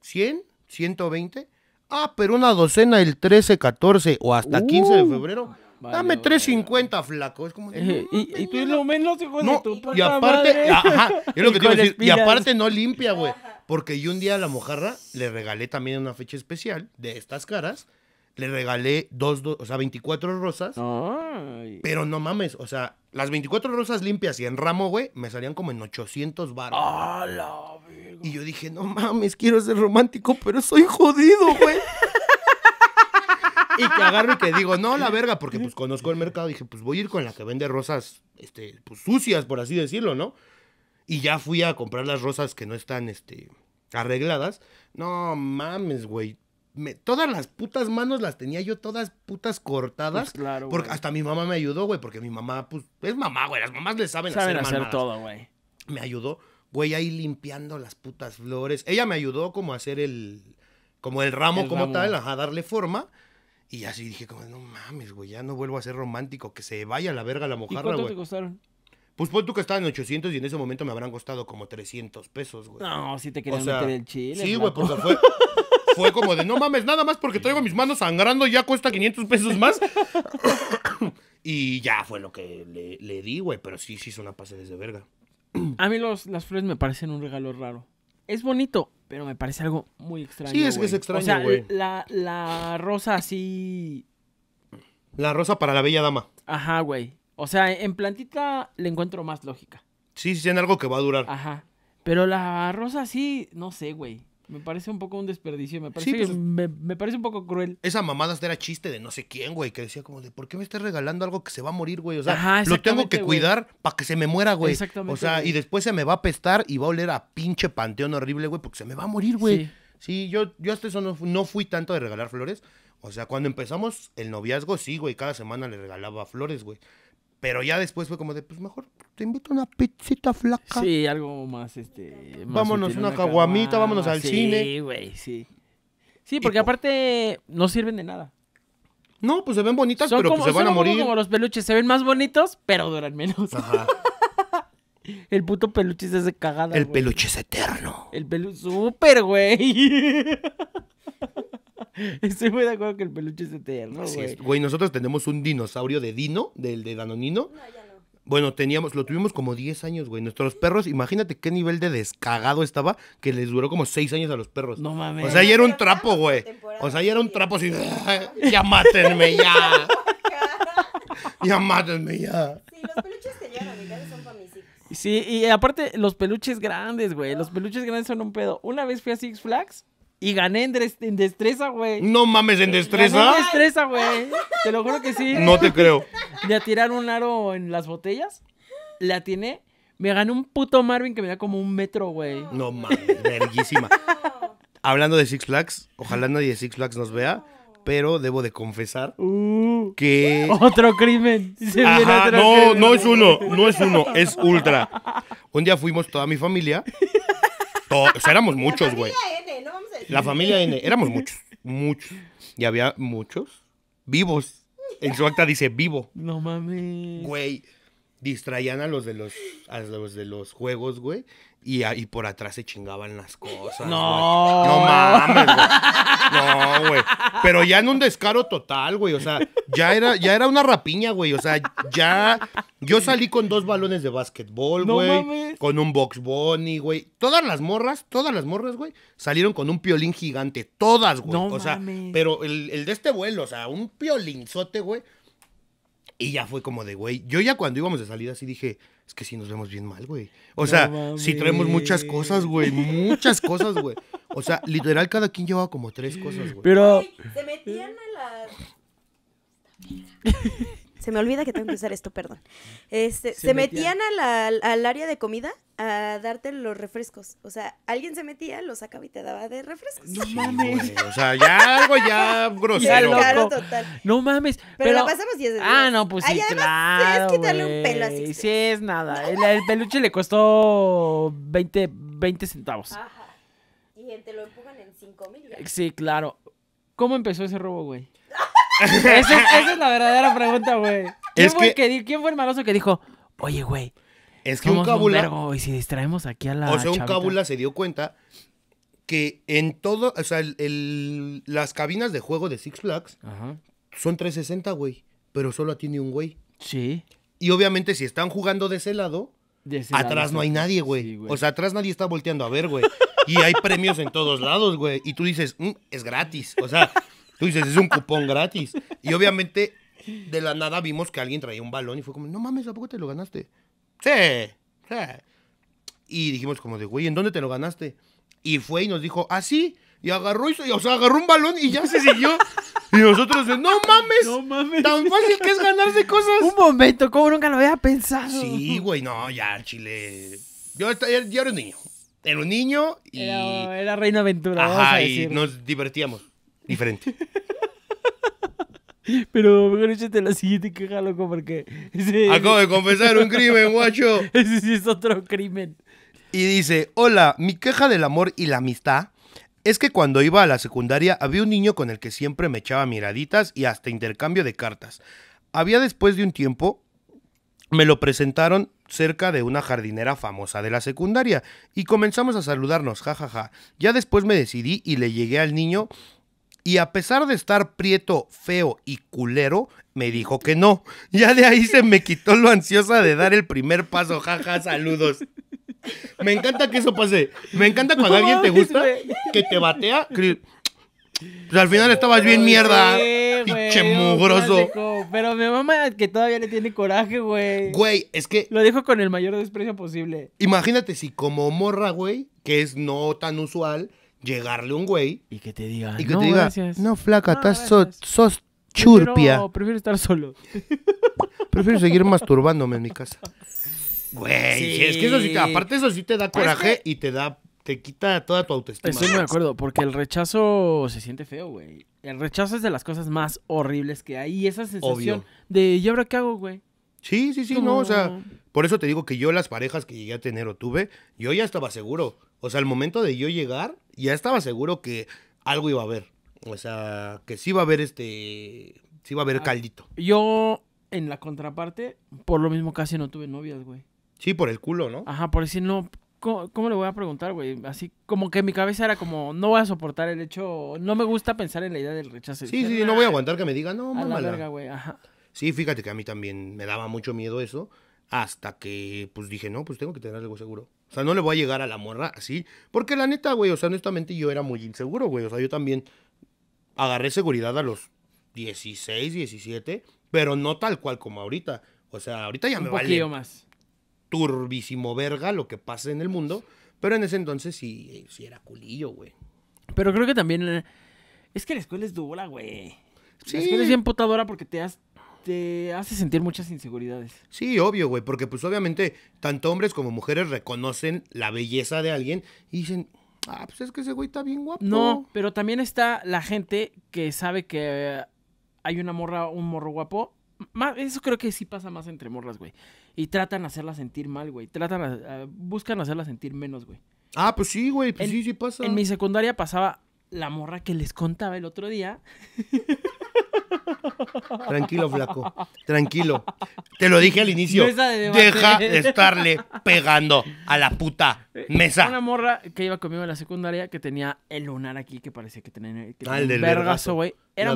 ¿cien? ¿ciento veinte? Ah, pero una docena el trece, catorce o hasta uh, quince de febrero. Vale, dame tres cincuenta, flaco. Es como... Eh, y, y tú lo menos, hijo no, de tu puta y aparte, madre. Ajá, es lo que te iba a decir. Y aparte no limpia, güey. Porque yo un día a la mojarra le regalé también una fecha especial de estas caras. Le regalé dos, dos o sea, veinticuatro rosas. Ay. Pero no mames, o sea, las veinticuatro rosas limpias y en ramo, güey, me salían como en ochocientos baros. ¡Ah, la verga! Y yo dije, no mames, quiero ser romántico, pero soy jodido, güey. Y que agarro y que digo, no, la verga, porque pues conozco el mercado. Dije, pues voy a ir con la que vende rosas este, pues, sucias, por así decirlo, ¿no? Y ya fui a comprar las rosas que no están este, arregladas. No mames, güey. Me, todas las putas manos las tenía yo todas putas cortadas. Pues claro, porque hasta mi mamá me ayudó, güey, porque mi mamá, pues, es mamá, güey. Las mamás le saben, saben hacer, hacer manadas. todo, güey. Me ayudó, güey, ahí limpiando las putas flores. Ella me ayudó como a hacer el, como el ramo el como ramo. tal, a darle forma. Y así dije, como, no mames, güey, ya no vuelvo a ser romántico, que se vaya a la verga la mojarra, güey. ¿Y cuánto te costaron? Pues pon tú que estaban en ochocientos y en ese momento me habrán costado como trescientos pesos, güey. No, si te querían o sea, meter el chile. Sí, güey, porque fue, fue como de, no mames, nada más porque traigo mis manos sangrando ya cuesta quinientos pesos más. Y ya fue lo que le, le di, güey, pero sí, sí son una pase desde verga. A mí los, las flores me parecen un regalo raro. Es bonito, pero me parece algo muy extraño. Sí, es que es extraño, güey. O sea, la, la rosa así... La rosa para la bella dama. Ajá, güey. O sea, en plantita le encuentro más lógica. Sí, sí, en algo que va a durar. Ajá. Pero la rosa sí, no sé, güey. Me parece un poco un desperdicio. Me parece, sí, pues, que me, me parece un poco cruel. Esa mamada hasta era chiste de no sé quién, güey. Que decía como de, ¿por qué me estás regalando algo que se va a morir, güey? O sea, ajá, lo tengo que cuidar para que se me muera, güey. Exactamente. O sea, güey. Y después se me va a apestar y va a oler a pinche panteón horrible, güey. Porque se me va a morir, güey. Sí, sí yo, yo hasta eso no, no fui tanto de regalar flores. O sea, cuando empezamos el noviazgo, sí, güey, cada semana le regalaba flores, güey. Pero ya después fue como de, pues mejor te invito a una pizzita flaca. Sí, algo más, este... Más vámonos útil, una caguamita, ah, vámonos al sí, cine. Sí, güey, sí. Sí, porque y, aparte no sirven de nada. No, pues se ven bonitas, son pero como, pues se van a morir. Son como los peluches, se ven más bonitos, pero duran menos. Ajá. El puto peluche se hace cagada, El güey. peluche es eterno. El peluche... ¡Súper, güey! Estoy muy de acuerdo que el peluche es eterno, güey. Es, güey, nosotros tenemos un dinosaurio de Dino, del de Danonino. No, ya no. Bueno, teníamos, lo tuvimos como diez años, güey. Nuestros perros, imagínate qué nivel de descagado estaba, que les duró como seis años a los perros. No mames. O sea, ya era un trapo, güey. O sea, ya era un trapo así. ¡Ya mátenme, ya! ¡Ya mátenme, ya! Sí, los peluches se llevan, mi casa son para mis hijos. Sí, y aparte, los peluches grandes, güey. Los peluches grandes son un pedo. Una vez fui a Six Flags. Y gané en, en destreza, güey. No mames, ¿en destreza? Gané en destreza, güey. Te lo juro que sí. No te creo. Le atiraron un aro en las botellas. Le atiné. Me ganó un puto Marvin que me da como un metro, güey. No mames, verguísima. Hablando de Six Flags, ojalá nadie de Six Flags nos vea, pero debo de confesar uh, que... Otro crimen. Se Ajá, otro no, crimen. no es uno, no es uno, es ultra. Un día fuimos toda mi familia. Todos, o sea, éramos muchos, güey. La familia N, éramos muchos, muchos. Y había muchos vivos. En su acta dice vivo. No mames. Güey, distraían a los de los, a los, de los juegos, güey. Y, y por atrás se chingaban las cosas. No. Güey. No mames, güey. No, güey. Pero ya en un descaro total, güey. O sea, ya era, ya era una rapiña, güey. O sea, ya... Yo salí con dos balones de básquetbol, no güey. Mames. Con un box bunny, güey. Todas las morras, todas las morras, güey, salieron con un piolín gigante. Todas, güey. No o mames. sea, pero el, el de este vuelo, o sea, un piolinzote, güey. Y ya fue como de, güey. Yo ya cuando íbamos de salida así dije... Es que sí nos vemos bien mal, güey. O sea, no, sí traemos muchas cosas, güey. Muchas cosas, güey. O sea, literal, cada quien llevaba como tres cosas, güey. Pero... Ay, se metían a la... Se me olvida que tengo que usar esto, perdón. Este, se, se metían, metían a la, al área de comida a darte los refrescos. O sea, alguien se metía, lo sacaba y te daba de refrescos. No mames. Sí, o sea, ya algo ya grosero. Ya loco. Total. No mames. Pero, pero la pasamos diez de diez. Ah, no, pues sí, Ay, claro, es quitarle un pelo así. Sí, es nada. No. El, el peluche le costó veinte centavos. Ajá. Y te lo empujan en cinco mil. Sí, claro. ¿Cómo empezó ese robo, güey? Esa, esa es la verdadera pregunta, güey. ¿Quién, que... ¿Quién fue el maloso que dijo, oye, güey, es que un cábula, un y si distraemos aquí a la O sea, un cábula se dio cuenta que en todo, o sea, el, el, las cabinas de juego de Six Flags Ajá. son trescientos sesenta, güey, pero solo atiende un güey. Sí. Y obviamente si están jugando de ese lado, de ese atrás lado, no hay nadie, güey. Sí, o sea, atrás nadie está volteando a ver, güey. Y hay premios en todos lados, güey. Y tú dices, mm, es gratis, o sea... Tú dices, es un cupón gratis. Y obviamente, de la nada vimos que alguien traía un balón y fue como, no mames, ¿a poco te lo ganaste? Sí, sí. Y dijimos como de, güey, ¿en dónde te lo ganaste? Y fue y nos dijo, ah, sí. Y agarró, y, o sea, agarró un balón y ya se siguió. Y nosotros, no mames, no mames, tan fácil que es ganarse cosas. Un momento, ¿cómo nunca lo había pensado? Sí, güey, no, ya, chile. Yo, yo era un niño. Era un niño y... Era, era Reino Aventura. Ajá, vamos a decir. Y nos divertíamos. Diferente. Pero mejor échate la siguiente queja, loco, porque... Ese, Acabo de confesar un crimen, guacho. Ese sí es otro crimen. Y dice, hola, mi queja del amor y la amistad es que cuando iba a la secundaria había un niño con el que siempre me echaba miraditas y hasta intercambio de cartas. Había después de un tiempo, me lo presentaron cerca de una jardinera famosa de la secundaria y comenzamos a saludarnos, jajaja. Ja, ja. Ya después me decidí y le llegué al niño... Y a pesar de estar prieto, feo y culero, me dijo que no. Ya de ahí se me quitó lo ansiosa de dar el primer paso. Jaja, ja, saludos. Me encanta que eso pase. Me encanta cuando no, alguien te gusta, wey. Que te batea. Pues al final estabas bien mierda. Pinche mugroso. Pero mi mamá que todavía le tiene coraje, güey. Güey, es que... Lo dijo con el mayor desprecio posible. Imagínate si como morra, güey, que es no tan usual... Llegarle un güey y que te diga, y que no, te diga, gracias. No, flaca, no, estás so, sos churpia. No, prefiero estar solo. Prefiero seguir masturbándome en mi casa. Güey, sí. Es que eso sí, aparte eso sí te da coraje, pues es que... y te da te quita toda tu autoestima. Estoy muy de acuerdo, porque el rechazo se siente feo, güey. El rechazo es de las cosas más horribles que hay. Y esa sensación Obvio. de, ¿y ahora qué hago, güey? Sí, sí, sí, ¿Cómo? no, o sea, por eso te digo que yo las parejas que llegué a tener o tuve, yo ya estaba seguro. O sea, al momento de yo llegar, ya estaba seguro que algo iba a haber. O sea, que sí iba a haber este... sí iba a haber caldito. Yo, en la contraparte, por lo mismo casi no tuve novias, güey. Sí, por el culo, ¿no? Ajá, por decir, no... ¿Cómo, ¿Cómo le voy a preguntar, güey? Así como que mi cabeza era como, no voy a soportar el hecho, no me gusta pensar en la idea del rechazo. Sí, sí, no voy a aguantar que me digan, no, mamá. A la verga, güey, ajá. Sí, fíjate que a mí también me daba mucho miedo eso, hasta que, pues, dije, no, pues tengo que tener algo seguro. O sea, no le voy a llegar a la morra así, porque la neta, güey, o sea, honestamente yo era muy inseguro, güey. O sea, yo también agarré seguridad a los dieciséis, diecisiete, pero no tal cual como ahorita. O sea, ahorita ya me vale. Un poquillo más. Turbísimo verga lo que pasa en el mundo, pero en ese entonces sí, sí era culillo, güey. Pero creo que también es que la escuela es dura, güey. Sí. La escuela es bien putadora porque te, has, te hace sentir muchas inseguridades. Sí, obvio, güey, porque pues obviamente tanto hombres como mujeres reconocen la belleza de alguien y dicen, ah, pues es que ese güey está bien guapo. No, pero también está la gente que sabe que hay una morra, un morro guapo. Eso creo que sí pasa más entre morras, güey. Y tratan de hacerla sentir mal, güey. Tratan a, a, buscan hacerla sentir menos, güey. Ah, pues sí, güey. Pues en, sí, sí pasa. En mi secundaria pasaba la morra que les contaba el otro día. Tranquilo, flaco. Tranquilo. Te lo dije al inicio. De Deja de estarle pegando a la puta mesa. Una morra que iba conmigo en la secundaria que tenía el lunar aquí que parecía que tenía, que ah, tenía el vergazo, güey. Era,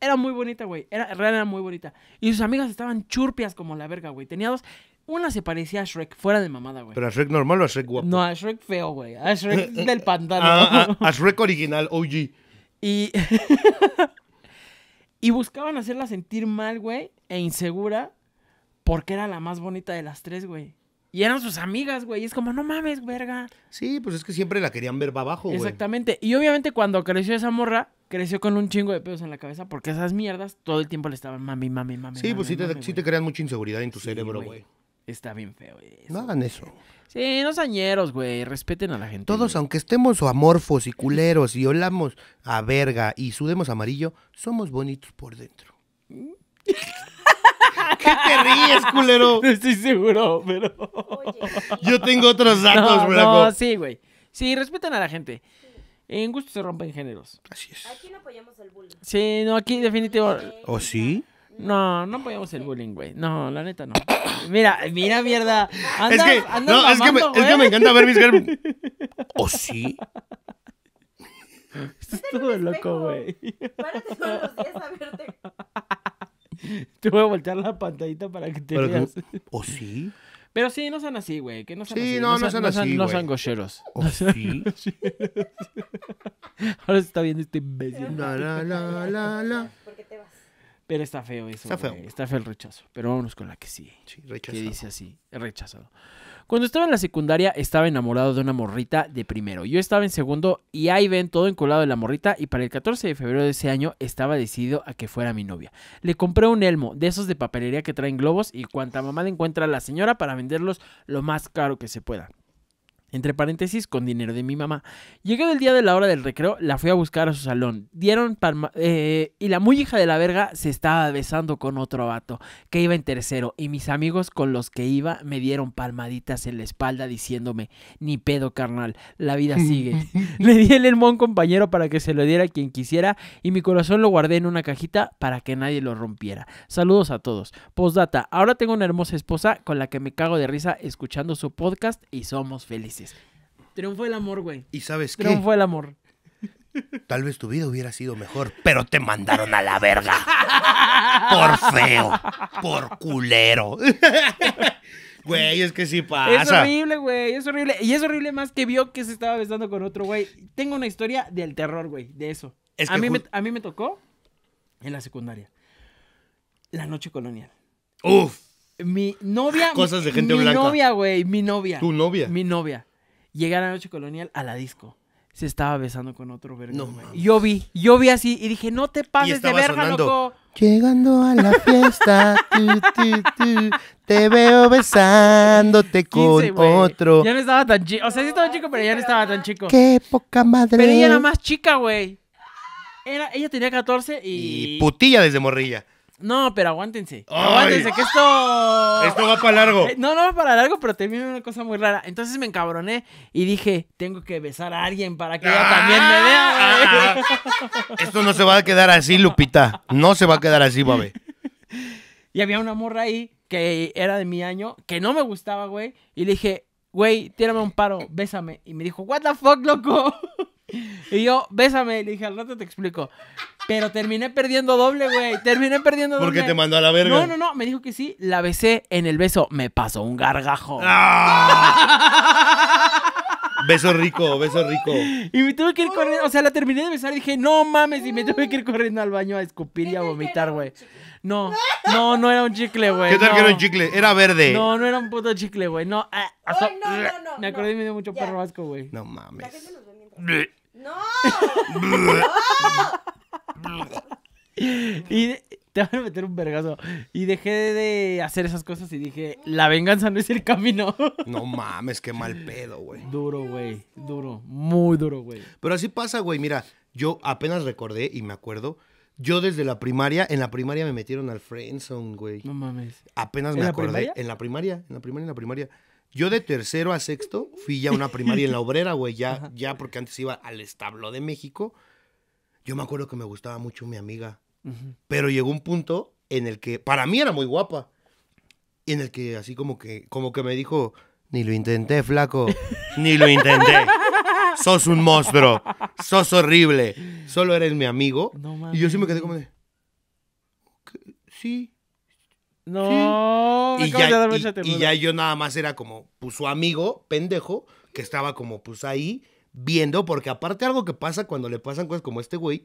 era muy bonita, güey. Era, era muy bonita. Y sus amigas estaban churpias como la verga, güey. Tenía dos. Una se parecía a Shrek, fuera de mamada, güey. ¿Pero a Shrek normal o a Shrek guapo? No, a Shrek feo, güey. A Shrek del pantano. A, a, a Shrek original, O G. Y... y buscaban hacerla sentir mal, güey, e insegura, porque era la más bonita de las tres, güey. Y eran sus amigas, güey. Y es como, no mames, verga. Sí, pues es que siempre la querían ver para abajo, güey. Exactamente. Y obviamente cuando creció esa morra, creció con un chingo de pedos en la cabeza, porque esas mierdas todo el tiempo le estaban mami, mami, mami. Sí, mami, pues sí, mami, te, mami, sí te crean mucha inseguridad en tu sí, cerebro, güey. Está bien feo eso. No hagan eso. Sí, no sañeros, güey. Respeten a la gente. Todos, güey, aunque estemos amorfos y culeros y olamos a verga y sudemos amarillo, somos bonitos por dentro. ¿Qué te ríes, culero? No estoy seguro, pero... Oye, yo tengo otros datos, no, blanco. No, sí, güey. Sí, respetan a la gente. Sí. En gusto se rompen géneros. Así es. Aquí no apoyamos el bullying. Sí, no, aquí definitivamente... ¿O oh, sí? No, no apoyamos el bullying, güey. No, la neta no. Mira, mira, mierda. Anda, es que, anda no, mamando, es, que me, es que me encanta ver mis girls. ¿O sí? Estás todo loco, güey. Párate todos los días a verte. Te voy a voltear la pantallita para que te veas. ¿O sí? Pero sí, no sean así, güey. Que no sean sí, así. Sí, no, no, no sean, no sean así, güey. No sean gocheros. ¿O no sean sí? Gocheros. Ahora se está viendo este imbécil. La, la, la, la, la. ¿Por qué te vas? Pero está feo eso. Está feo. Wey. Está feo el rechazo. Pero vámonos con la que sí. Sí, rechazado. Que dice así, rechazado. Cuando estaba en la secundaria, estaba enamorado de una morrita de primero. Yo estaba en segundo y ahí ven todo encolado de la morrita. Y para el catorce de febrero de ese año, estaba decidido a que fuera mi novia. Le compré un elmo, de esos de papelería que traen globos y cuanta mamá le encuentra a la señora para venderlos lo más caro que se pueda. Entre paréntesis, con dinero de mi mamá. Llegado el día de la hora del recreo, la fui a buscar a su salón. Dieron palma... Eh, y la muy hija de la verga se estaba besando con otro vato que iba en tercero. Y mis amigos con los que iba me dieron palmaditas en la espalda diciéndome, ni pedo, carnal, la vida sigue. Le di el elmo a un compañero para que se lo diera a quien quisiera y mi corazón lo guardé en una cajita para que nadie lo rompiera. Saludos a todos. Postdata, ahora tengo una hermosa esposa con la que me cago de risa escuchando su podcast y somos felices. Triunfó el amor, güey. ¿Y sabes qué? Triunfó el amor. Tal vez tu vida hubiera sido mejor, pero te mandaron a la verga. Por feo. Por culero. Güey, es que sí pasa. Es horrible, güey. Es horrible. Y es horrible más que vio que se estaba besando con otro, güey. Tengo una historia del terror, güey. De eso. Es que a, mí me, a mí me tocó en la secundaria. La noche colonial. Uf. Mi novia. Cosas de gente mi, blanca. Mi novia, güey. Mi novia. ¿Tu novia? Mi novia. Llegué a la noche colonial a la disco. se estaba besando con otro verga. No, y yo vi, yo vi así y dije, no te pases de verga, sonando, loco. Llegando a la fiesta, tu, tu, tu, te veo besándote con quince, otro. Ya no estaba tan chico. O sea, sí estaba chico, pero ya no estaba tan chico. Qué poca madre. Pero ella era más chica, güey. Era, ella tenía catorce y... Y putilla desde morrilla. No, pero aguántense. ¡Ay! Aguántense, que esto... Esto va para largo. No, no va para largo, pero termina una cosa muy rara. Entonces me encabroné y dije, tengo que besar a alguien para que ¡ah! Ella también me vea. ¡Ah! Esto no se va a quedar así, Lupita. No se va a quedar así, babe. Y había una morra ahí que era de mi año, que no me gustaba, güey. Y le dije, güey, tírame un paro, bésame. Y me dijo, what the fuck, loco. Y yo, bésame. Le dije, al rato te explico. Pero terminé perdiendo doble, güey. Terminé perdiendo doble. Porque te mandó a la verga. No, no, no. Me dijo que sí. La besé en el beso. Me pasó un gargajo. ¡Ah! Beso rico, beso rico. Y me tuve que ir corriendo. O sea, la terminé de besar y dije, no mames. Y me tuve que ir corriendo al baño a escupir y a vomitar, güey. No, no, no era un chicle, güey. ¿Qué tal no. que era un chicle? Era verde. No, no era un puto chicle, güey. No, ah, hasta... Oy, no, no, no. Me acordé y me dio mucho ya. perro asco, güey. No mames. ¡No! ¡No! Y de, te van a meter un vergazo. Y dejé de hacer esas cosas y dije, la venganza no es el camino. No mames, qué mal pedo, güey. Duro, güey, duro, muy duro, güey. Pero así pasa, güey, mira, yo apenas recordé y me acuerdo. Yo desde la primaria, en la primaria me metieron al friendzone, güey. No mames. Apenas me acordé. Primaria? En la primaria, en la primaria, en la primaria yo de tercero a sexto fui ya a una primaria en la Obrera, güey, ya, ya porque antes iba al Establo de México. Yo me acuerdo que me gustaba mucho mi amiga, uh-huh. pero llegó un punto en el que, para mí era muy guapa, en el que así como que, como que me dijo, ni lo intenté, flaco, ni lo intenté, sos un monstruo, sos horrible, solo eres mi amigo. No, mami. Y yo sí me quedé como de, sí. No, sí. y, ya, y, y ya yo nada más era como, pues su amigo, pendejo, que estaba como pues ahí viendo, porque aparte algo que pasa cuando le pasan cosas como este güey,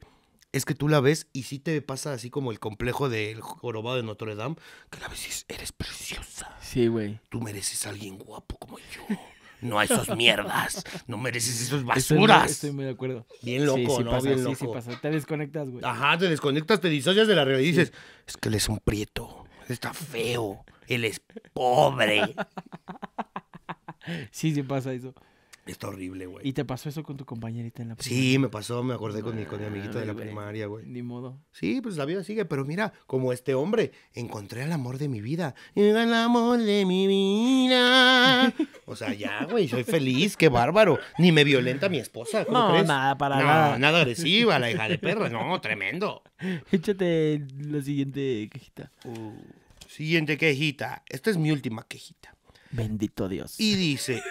es que tú la ves y sí te pasa así como el complejo del jorobado de Notre Dame, que la ves y eres preciosa. Sí, güey. Tú mereces a alguien guapo como yo. No a esos mierdas. No mereces esos basuras. Estoy, estoy muy de acuerdo. Bien loco, sí, sí, ¿no? Pasa, bien loco. Sí, sí pasa. Te desconectas, güey. Ajá, te desconectas, te disocias de la realidad y dices, sí. es que él es un prieto. Está feo, él es pobre. Sí, sí pasa eso. Está horrible, güey. ¿Y te pasó eso con tu compañerita en la primaria? Sí, me pasó, me acordé con, ah, mi, con mi amiguita de la wey. primaria, güey. Ni modo. Sí, pues la vida sigue, pero mira, como este hombre, encontré el amor de mi vida. Era el amor de mi vida. O sea, ya, güey, soy feliz, qué bárbaro. Ni me violenta mi esposa, ¿cómo no, crees? nada, para no, nada. Nada agresiva, la hija de perra, no, tremendo. Échate la siguiente quejita. Uh, siguiente quejita. Esta es mi última quejita. Bendito Dios. Y dice...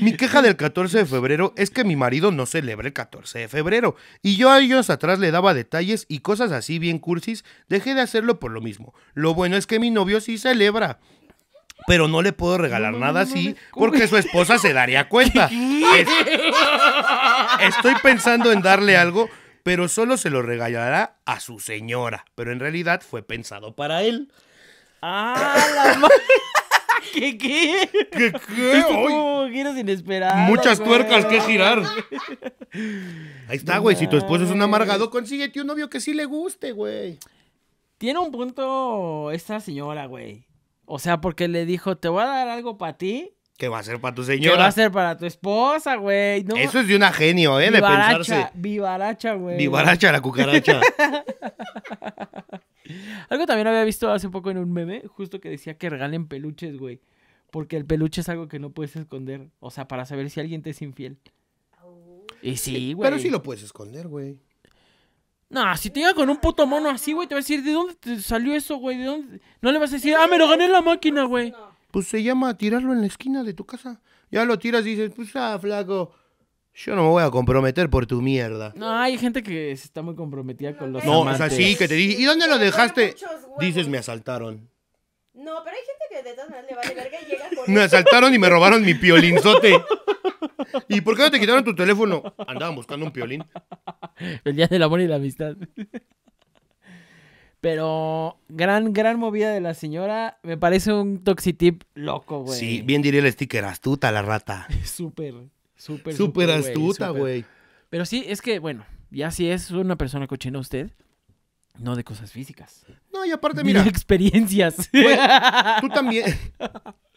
Mi queja del catorce de febrero es que mi marido no celebra el catorce de febrero. Y yo a ellos atrás le daba detalles y cosas así bien cursis. Dejé de hacerlo por lo mismo. Lo bueno es que mi novio sí celebra. Pero no le puedo regalar no, nada no, no, así no, no, porque su esposa se daría cuenta. Es... Estoy pensando en darle algo... pero solo se lo regalará a su señora. Pero en realidad fue pensado para él. ¡Ah, la madre! ¿Qué, qué? ¿Qué, qué? Esto como giros inesperados. Muchas güey. tuercas que girar. Ahí está, güey. Si tu esposo es un amargado, consíguete un novio que sí le guste, güey. Tiene un punto esta señora, güey. O sea, porque le dijo, te voy a dar algo para ti. Que va a ser para tu señora. Que va a ser para tu esposa, güey. No. Eso es de una genio, ¿eh? Vivaracha, de pensarse. Vivaracha, güey. Vivaracha, la cucaracha. Algo también había visto hace poco en un meme, justo que decía que regalen peluches, güey. Porque el peluche es algo que no puedes esconder. O sea, para saber si alguien te es infiel. Y sí, güey. Pero sí lo puedes esconder, güey. No, si te llega con un puto mono así, güey, te va a decir, ¿de dónde te salió eso, güey? ¿De dónde? No le vas a decir, ah, me lo gané en la máquina, güey. Pues se llama tirarlo en la esquina de tu casa. Ya lo tiras y dices, pues ah, flaco, yo no me voy a comprometer por tu mierda. No, hay gente que está muy comprometida con los amantes. No, o sea, sí, que te dije, ¿y dónde lo dejaste? Dices, me asaltaron. No, pero hay gente que de todas maneras le vale verga y llega con... Me asaltaron y me robaron mi piolinzote. ¿Y por qué no te quitaron tu teléfono? Andaban buscando un piolín. El día del amor y la amistad. Pero gran, gran movida de la señora. Me parece un toxitip loco, güey. Sí, bien diría el sticker, astuta la rata. Súper, súper, súper astuta, güey. Pero sí, es que, bueno, ya si es una persona cochina usted, no de cosas físicas. No, y aparte, mira. Experiencias. Güey, tú también.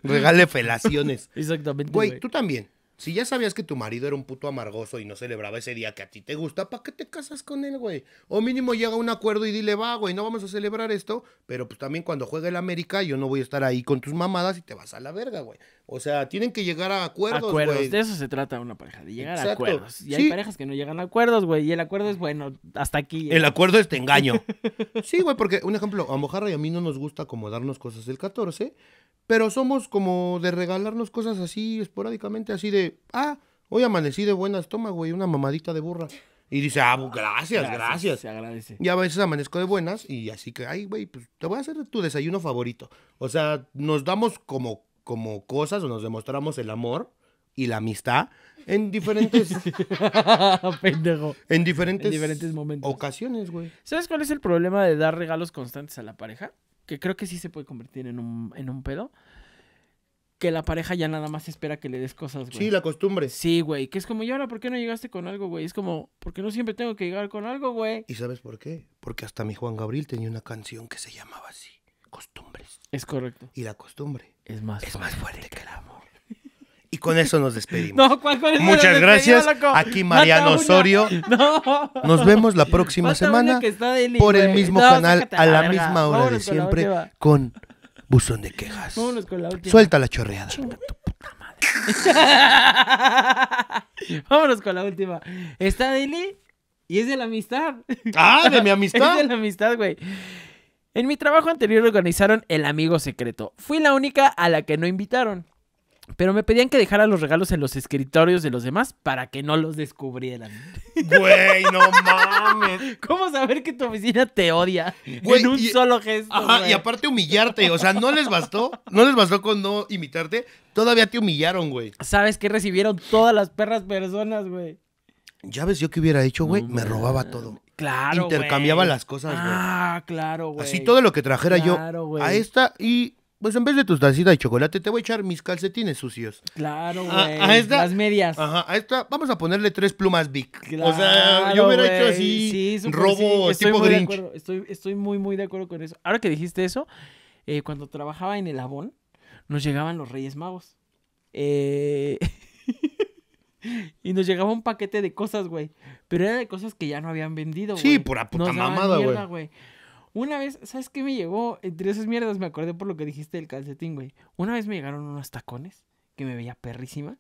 Regale felaciones. Exactamente, güey. Güey, tú también. Si ya sabías que tu marido era un puto amargoso y no celebraba ese día que a ti te gusta, ¿para qué te casas con él, güey? O mínimo llega a un acuerdo y dile, va, güey, no vamos a celebrar esto, pero pues también cuando juegue el América yo no voy a estar ahí con tus mamadas y te vas a la verga, güey. O sea, tienen que llegar a acuerdos, Acuerdos, güey. De eso se trata una pareja, de llegar Exacto. a acuerdos. Y sí. hay parejas que no llegan a acuerdos, güey, y el acuerdo es, bueno, hasta aquí. Ya. El acuerdo es te engaño. Sí, güey, porque, un ejemplo, a Mojarra y a mí no nos gusta acomodarnos cosas el catorce, pero somos como de regalarnos cosas así, esporádicamente, así de... Ah, hoy amanecí de buenas, toma, güey, una mamadita de burra. Y dice, ah, gracias, gracias. gracias. Se agradece. Y a veces amanezco de buenas y así que, ay, güey, pues te voy a hacer tu desayuno favorito. O sea, nos damos como, como cosas o nos demostramos el amor y la amistad en diferentes... Pendejo. En diferentes, en diferentes momentos. Ocasiones, güey. ¿Sabes cuál es el problema de dar regalos constantes a la pareja? Que creo que sí se puede convertir en un, en un pedo, que la pareja ya nada más espera que le des cosas, güey. Sí, la costumbre. Sí, güey, que es como, ¿y ahora por qué no llegaste con algo, güey? Es como, ¿por qué no siempre tengo que llegar con algo, güey? ¿Y sabes por qué? Porque hasta mi Juan Gabriel tenía una canción que se llamaba así, Costumbres. Es correcto. Y la costumbre es más, es fuerte, más fuerte que el amor. Y con eso nos despedimos. No, ¿cuál, cuál es Muchas gracias. Aquí Mariano Osorio. No. Nos vemos la próxima Mata semana deli, por el mismo no, canal a la, la misma hora Vámonos de siempre con, con Buzón de Quejas. Vámonos con la última. Suelta la chorreada. Chinga tu puta madre. Vámonos con la última. Está Deli y es de la amistad. Ah, de mi amistad. Es de la amistad, güey. En mi trabajo anterior organizaron el amigo secreto. Fui la única a la que no invitaron. Pero me pedían que dejara los regalos en los escritorios de los demás para que no los descubrieran. Güey, no mames. ¿Cómo saber que tu oficina te odia güey, en un y, solo gesto? Ajá, güey. Y aparte humillarte. O sea, ¿no les bastó? ¿No les bastó con no imitarte? Todavía te humillaron, güey. ¿Sabes qué recibieron todas las perras personas, güey? Ya ves yo qué hubiera hecho, güey. No, me robaba todo. Claro, Intercambiaba güey. las cosas, güey. Ah, claro, güey. Así todo lo que trajera claro, yo güey. a esta y... Pues en vez de tus tacitas de chocolate, te voy a echar mis calcetines sucios. Claro, güey. A, a esta, las medias. Ajá, a esta vamos a ponerle tres plumas Vic. Claro, o sea, yo hubiera hecho así sí, super, robo sí. tipo Grinch. Estoy, estoy muy, muy de acuerdo con eso. Ahora que dijiste eso, eh, cuando trabajaba en el Abón, nos llegaban los Reyes Magos. Eh... Y nos llegaba un paquete de cosas, güey. Pero era de cosas que ya no habían vendido, güey. Sí, por la puta nos mamada, güey. Una vez, ¿sabes qué me llegó? Entre esas mierdas me acordé por lo que dijiste del calcetín, güey. Una vez me llegaron unos tacones, que me veía perrísima.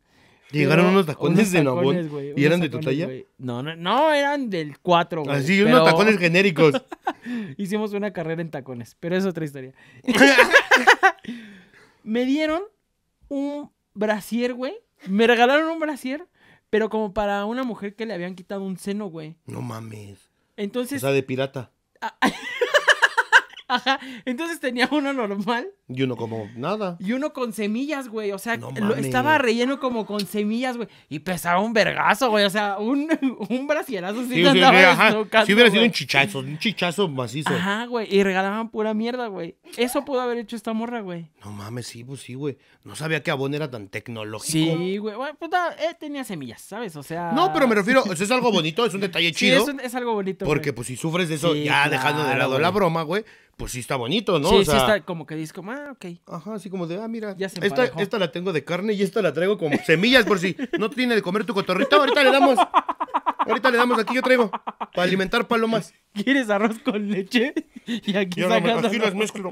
¿Llegaron unos tacones de Navojoa? ¿Y eran de tu talla? No, no, no, eran del cuatro, güey. Así, unos tacones genéricos. Hicimos una carrera en tacones, pero es otra historia. Me dieron un brasier, güey. Me regalaron un brasier, pero como para una mujer que le habían quitado un seno, güey. No mames. Entonces... O sea, de pirata. Ajá, entonces tenía uno normal. Y uno como nada. Y uno con semillas, güey, o sea, no lo, estaba relleno como con semillas, güey. Y pesaba un vergazo, güey, o sea, un, un brasierazo sí, sí, sí, ajá. Tocando, sí hubiera güey. sido un chichazo, un chichazo macizo. Ajá, güey, y regalaban pura mierda, güey. Eso pudo haber hecho esta morra, güey. No mames, sí, pues sí, güey. No sabía que Abón era tan tecnológico. Sí, güey, güey puta, eh, tenía semillas, ¿sabes? O sea... No, pero me refiero, eso es algo bonito, es un detalle sí, chido. Sí, es, es algo bonito, Porque, güey. pues, si sufres de eso, sí, ya claro, dejando de lado güey. la broma, güey. Pues sí está bonito, ¿no? Sí, o sea, sí está como que dices como, ah, ok. Ajá, así como de, ah, mira, ya se esta, esta la tengo de carne y esta la traigo con semillas por si no tiene de comer tu cotorrito. Ahorita le damos, ahorita le damos, aquí yo traigo, para alimentar palomas. ¿Quieres arroz con leche? Y aquí yo sacas no, aquí las mezclo.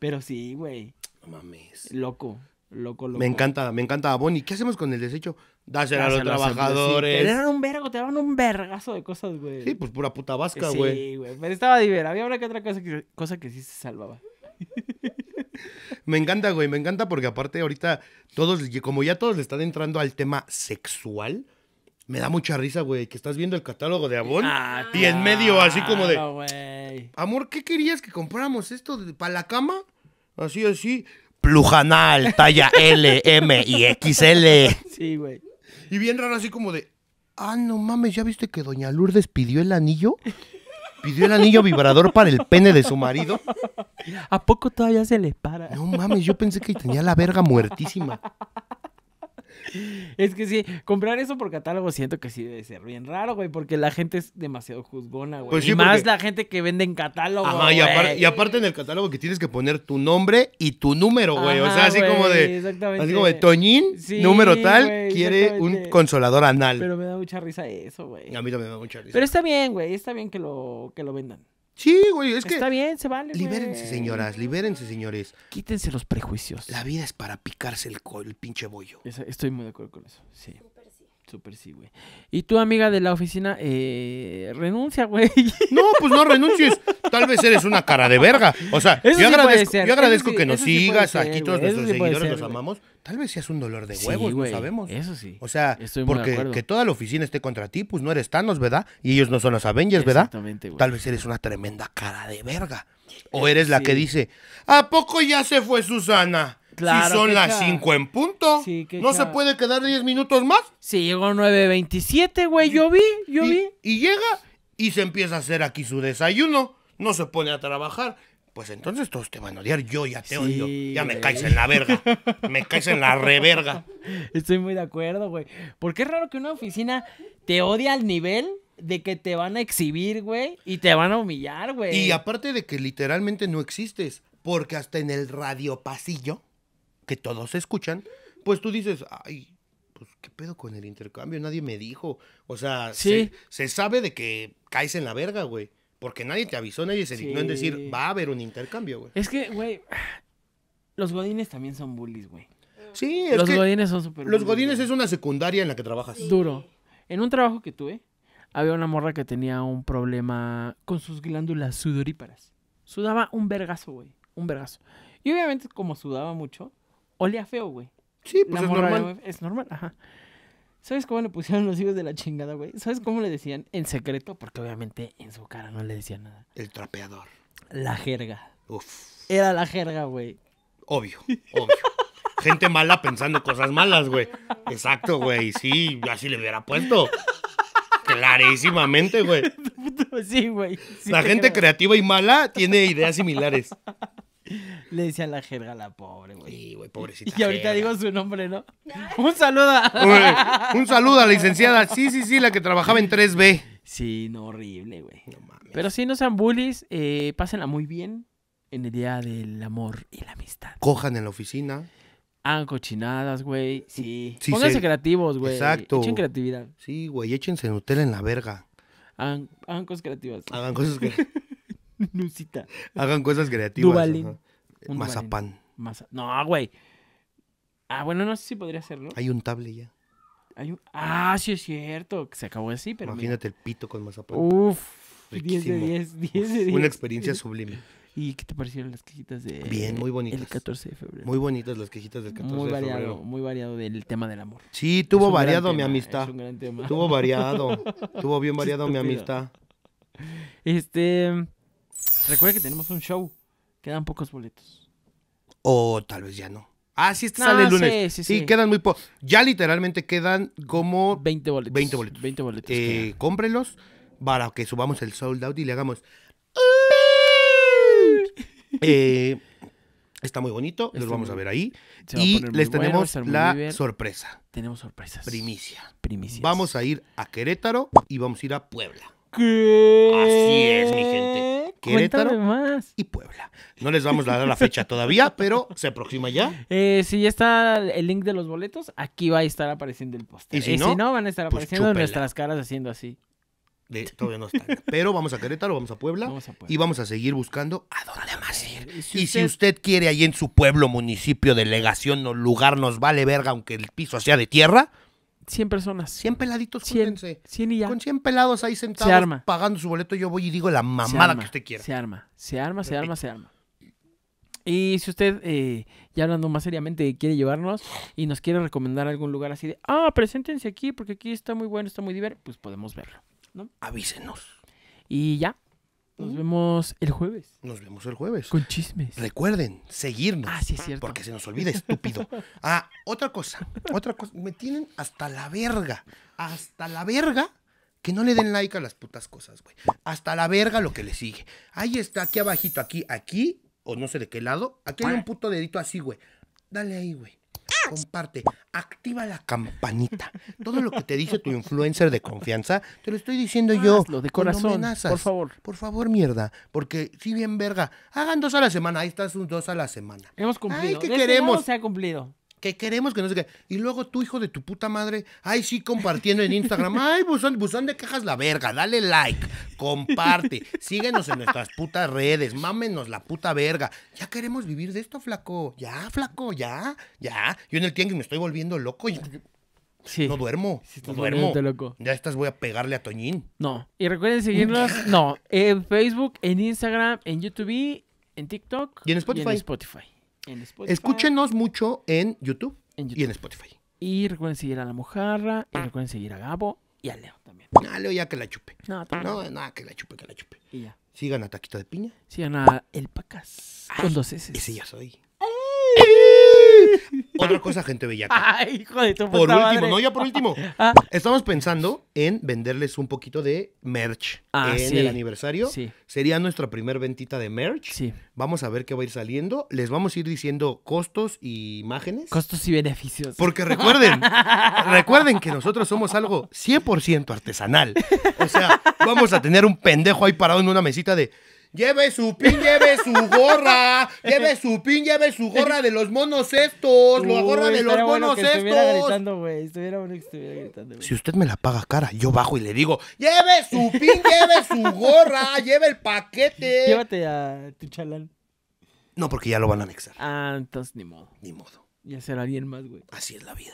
Pero sí, güey. No mames. Loco. Loco, loco. Me encanta, me encanta Abón. ¿Y qué hacemos con el desecho? Dáselo a los trabajadores. Sí, te daban un vergo, te daban un vergazo de cosas, güey. Sí, pues pura puta vasca, sí, güey. Sí, güey, pero estaba divertido. Había una que otra cosa que, cosa que sí se salvaba. Me encanta, güey, me encanta porque aparte ahorita todos, como ya todos le están entrando al tema sexual, me da mucha risa, güey, que estás viendo el catálogo de Abón ah, y en medio así como de... Güey. Amor, ¿qué querías que compráramos esto para la cama? Así, así... Plujanal, talla L, M y equis ele. Sí, güey. Y bien raro así como de, ah, no mames, ¿ya viste que Doña Lourdes pidió el anillo? pidió el anillo vibrador para el pene de su marido. ¿A poco todavía se le para? No mames, yo pensé que tenía la verga muertísima. Es que sí, comprar eso por catálogo siento que sí debe ser bien raro, güey, porque la gente es demasiado juzgona, güey. Pues sí, y porque... más la gente que vende en catálogo. Ajá, y, apart y aparte en el catálogo que tienes que poner tu nombre y tu número, güey. Ajá, o sea, así güey, como de así como de Toñín, sí, número tal, güey, quiere un consolador anal. Pero me da mucha risa eso, güey. A mí también me da mucha risa. Pero está bien, güey, está bien que lo, que lo vendan. Sí, güey, es está que... Está bien, se vale, libérense, güey. Señoras, libérense, señores. Quítense los prejuicios. La vida es para picarse el, el pinche bollo. Esa, estoy muy de acuerdo con eso, sí. Súper sí. Súper sí, güey. Y tu amiga de la oficina, eh, renuncia, güey. No, pues no renuncies. Tal vez eres una cara de verga. O sea, eso yo, sí agradezco, yo agradezco sí, que nos sigas, sí ser, aquí todos nuestros sí seguidores ser, nos güey. Amamos. Tal vez seas un dolor de huevos, sí, no sabemos. Eso sí. O sea, estoy porque que toda la oficina esté contra ti, pues no eres Thanos, ¿verdad? Y ellos no son los Avengers, ¿verdad? Exactamente, güey. Tal vez eres una tremenda cara de verga. O eres sí. la que dice, ¿a poco ya se fue Susana? Claro, si son las cinco en punto. Sí, ¿no se puede quedar diez minutos más? Sí, llegó nueve veintisiete, güey, yo vi, yo y, vi. Y llega y se empieza a hacer aquí su desayuno, no se pone a trabajar. Pues entonces todos te van a odiar, yo ya te sí, odio, ya me güey. caes en la verga, me caes en la reverga. Estoy muy de acuerdo, güey, porque es raro que una oficina te odie al nivel de que te van a exhibir, güey, y te van a humillar, güey. Y aparte de que literalmente no existes, porque hasta en el radio pasillo, que todos escuchan, pues tú dices, ay, pues qué pedo con el intercambio, nadie me dijo, o sea, ¿sí? se, se sabe de que caes en la verga, güey. Porque nadie te avisó, nadie se dignó sí. en decir, va a haber un intercambio, güey. Es que, güey, los godines también son bullies, güey. Sí, es los que... Los godines son súper Los bullies, godines güey. Es una secundaria en la que trabajas. Sí. Duro. En un trabajo que tuve, había una morra que tenía un problema con sus glándulas sudoríparas. Sudaba un vergazo, güey. Un vergazo. Y obviamente, como sudaba mucho, olía feo, güey. Sí, pues la es morra, normal. Güey, es normal, ajá. ¿Sabes cómo le pusieron los hijos de la chingada, güey? ¿Sabes cómo le decían? En secreto, porque obviamente en su cara no le decían nada. El trapeador. La jerga. Uf. Era la jerga, güey. Obvio, obvio. Gente mala pensando cosas malas, güey. Exacto, güey. Sí, así le hubiera puesto. Clarísimamente, güey. Sí, güey. Sí, la gente creo. creativa y mala tiene ideas similares. Le decía la jerga a la pobre, güey. Sí, güey, pobrecita. Y ahorita jerga. digo su nombre, ¿no? Un saludo. A... Uy, un saludo a la licenciada. Sí, sí, sí, la que trabajaba en tres B. Sí, no, horrible, güey. No mames. Pero sí, no sean bullies. Eh, pásenla muy bien en el día del amor y la amistad. Cojan en la oficina. Hagan cochinadas, güey. Sí. sí. Pónganse se... creativos, güey. Exacto. Echen creatividad. Sí, güey, échense Nutella en la verga. Hagan, hagan cosas creativas. Güey. Hagan cosas creativas. Lucita. Hagan cosas creativas. Duvalín. Mazapán. Maza... No, güey. Ah, bueno, no sé si podría hacerlo. Hay un table ya. Hay un... Ah, sí es cierto. Se acabó así, pero... Imagínate mira. el pito con mazapán. Uf. Riquísimo. diez de diez. Una experiencia sublime. ¿Y qué te parecieron las quejitas de... Bien, muy bonitas. El catorce de febrero. Muy bonitas las quejitas del catorce de febrero. Muy variado del tema del amor. Sí, tuvo variado mi tema, amistad. Es un gran tema. Tuvo variado. Tuvo bien variado mi amistad. Este... Recuerda que tenemos un show. Quedan pocos boletos. O oh, tal vez ya no. Ah, sí, este no, sale el lunes. Sí, sí, sí. Y quedan muy pocos. Ya literalmente quedan como... veinte boletos. veinte boletos. veinte boletos. Eh, cómprenlos para que subamos el sold out y le hagamos... eh, está muy bonito. Los vamos a ver ahí. Y les tenemos bueno, la sorpresa. Tenemos sorpresas. Primicia. Primicias. Vamos a ir a Querétaro y vamos a ir a Puebla. ¿Qué? Así es, mi gente. Querétaro más. Y Puebla. No les vamos a dar la fecha todavía, pero se aproxima ya. Eh, si ya está el link de los boletos, aquí va a estar apareciendo el póster. Y si, eh, no, si no, van a estar pues apareciendo chúpela. nuestras caras haciendo así. De, todavía no están. Pero vamos a Querétaro, vamos a, Puebla, vamos a Puebla y vamos a seguir buscando a dónde más ir. Y si, y usted... si usted quiere ahí en su pueblo, municipio, delegación o lugar, nos vale verga, aunque el piso sea de tierra. cien personas. cien peladitos, júntense. cien y ya. Con cien pelados ahí sentados, se arma. Pagando su boleto, yo voy y digo la mamada arma, que usted quiera. Se arma, se arma, Repito. se arma, se arma. Y si usted, eh, ya hablando más seriamente, quiere llevarnos y nos quiere recomendar algún lugar así de, ah, preséntense aquí porque aquí está muy bueno, está muy divertido, pues podemos verlo, ¿no? Avísenos. Y ya. Nos uh-huh. vemos el jueves. Nos vemos el jueves. Con chismes. Recuerden, seguirnos. Ah, sí, es cierto. Porque se nos olvida, estúpido. Ah, otra cosa, otra cosa. Me tienen hasta la verga. Hasta la verga Que no le den like a las putas cosas, güey. Hasta la verga lo que le sigue. Ahí está, aquí abajito, aquí, aquí, o no sé de qué lado. Aquí hay un puto dedito así, güey. Dale ahí, güey. Comparte. Activa la campanita. Todo lo que te dice tu influencer de confianza, te lo estoy diciendo yo. Hazlo de corazón, amenazas, por favor. Por favor, mierda. Porque, si bien verga, hagan dos a la semana. Ahí estás, un dos a la semana. Hemos cumplido. Ay, ¿qué queremos? Se ha cumplido. Que queremos que no sé qué. Y luego tu hijo de tu puta madre, ay, sí, compartiendo en Instagram. Ay, buzón, buzón de quejas la verga. Dale like, comparte, síguenos en nuestras putas redes, mámenos la puta verga. Ya queremos vivir de esto, flaco. Ya, flaco, ya, ya. Yo en el tianguis me estoy volviendo loco y... Sí. No duermo, sí, no duermo. Loco. Ya estas voy a pegarle a Toñín. No, y recuerden seguirnos, no, en Facebook, en Instagram, en YouTube, en TikTok y en Spotify. Y en Spotify. En Escúchenos mucho en YouTube, en YouTube y en Spotify. Y recuerden seguir a la Mojarra, y recuerden seguir a Gabo y a Leo también. A Leo ya que la chupe. No, no, no, que la chupe, que la chupe. Y ya. Sigan a Taquito de Piña. Sigan a El Pacas. Ay, con dos S. Ese ya soy. Otra cosa, gente bellaca. Ay, hijo de tu puta Por último, madre. no, ya por último. Ah. Estamos pensando en venderles un poquito de merch ah, en sí. el aniversario. Sí. Sería nuestra primer ventita de merch. Sí. Vamos a ver qué va a ir saliendo. Les vamos a ir diciendo costos y imágenes. Costos y beneficios. Porque recuerden, recuerden que nosotros somos algo cien por ciento artesanal. O sea, vamos a tener un pendejo ahí parado en una mesita de... Lleve su pin, lleve su gorra, lleve su pin, lleve su gorra de los monos estos, uh, la gorra de los monos bueno que estos. Estuviera gritando, güey, estuviera bueno que estuviera gritando, wey. Si usted me la paga cara, yo bajo y le digo, lleve su pin, lleve su gorra, lleve el paquete. Llévate a tu chalán. No, porque ya lo van a anexar. Ah, entonces ni modo. Ni modo. Ya será alguien más, güey. Así es la vida.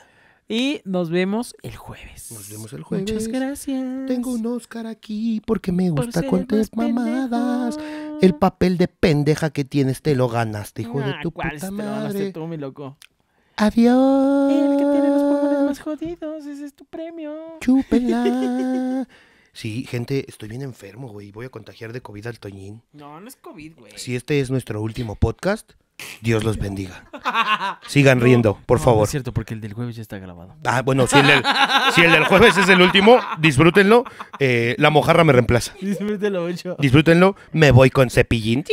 Y nos vemos el jueves. Nos vemos el jueves. Muchas gracias. Tengo un Oscar aquí porque me gusta cuentas mamadas. Pendejo. El papel de pendeja que tienes te lo ganaste, hijo ah, de tu puta te madre. Lo ganaste tú, mi loco. Adiós. El que tiene los pulmones más jodidos, ese es tu premio. Chúpela. Sí, gente, estoy bien enfermo, güey. Voy a contagiar de COVID al Toñín. No, no es COVID, güey. Si este es nuestro último podcast... Dios los bendiga. Sigan riendo, por no, favor. No es cierto, porque el del jueves ya está grabado. Ah, bueno, si el del, si el del jueves es el último, disfrútenlo. Eh, la Mojarra me reemplaza. Disfrútenlo mucho. Disfrútenlo. Me voy con Cepillín.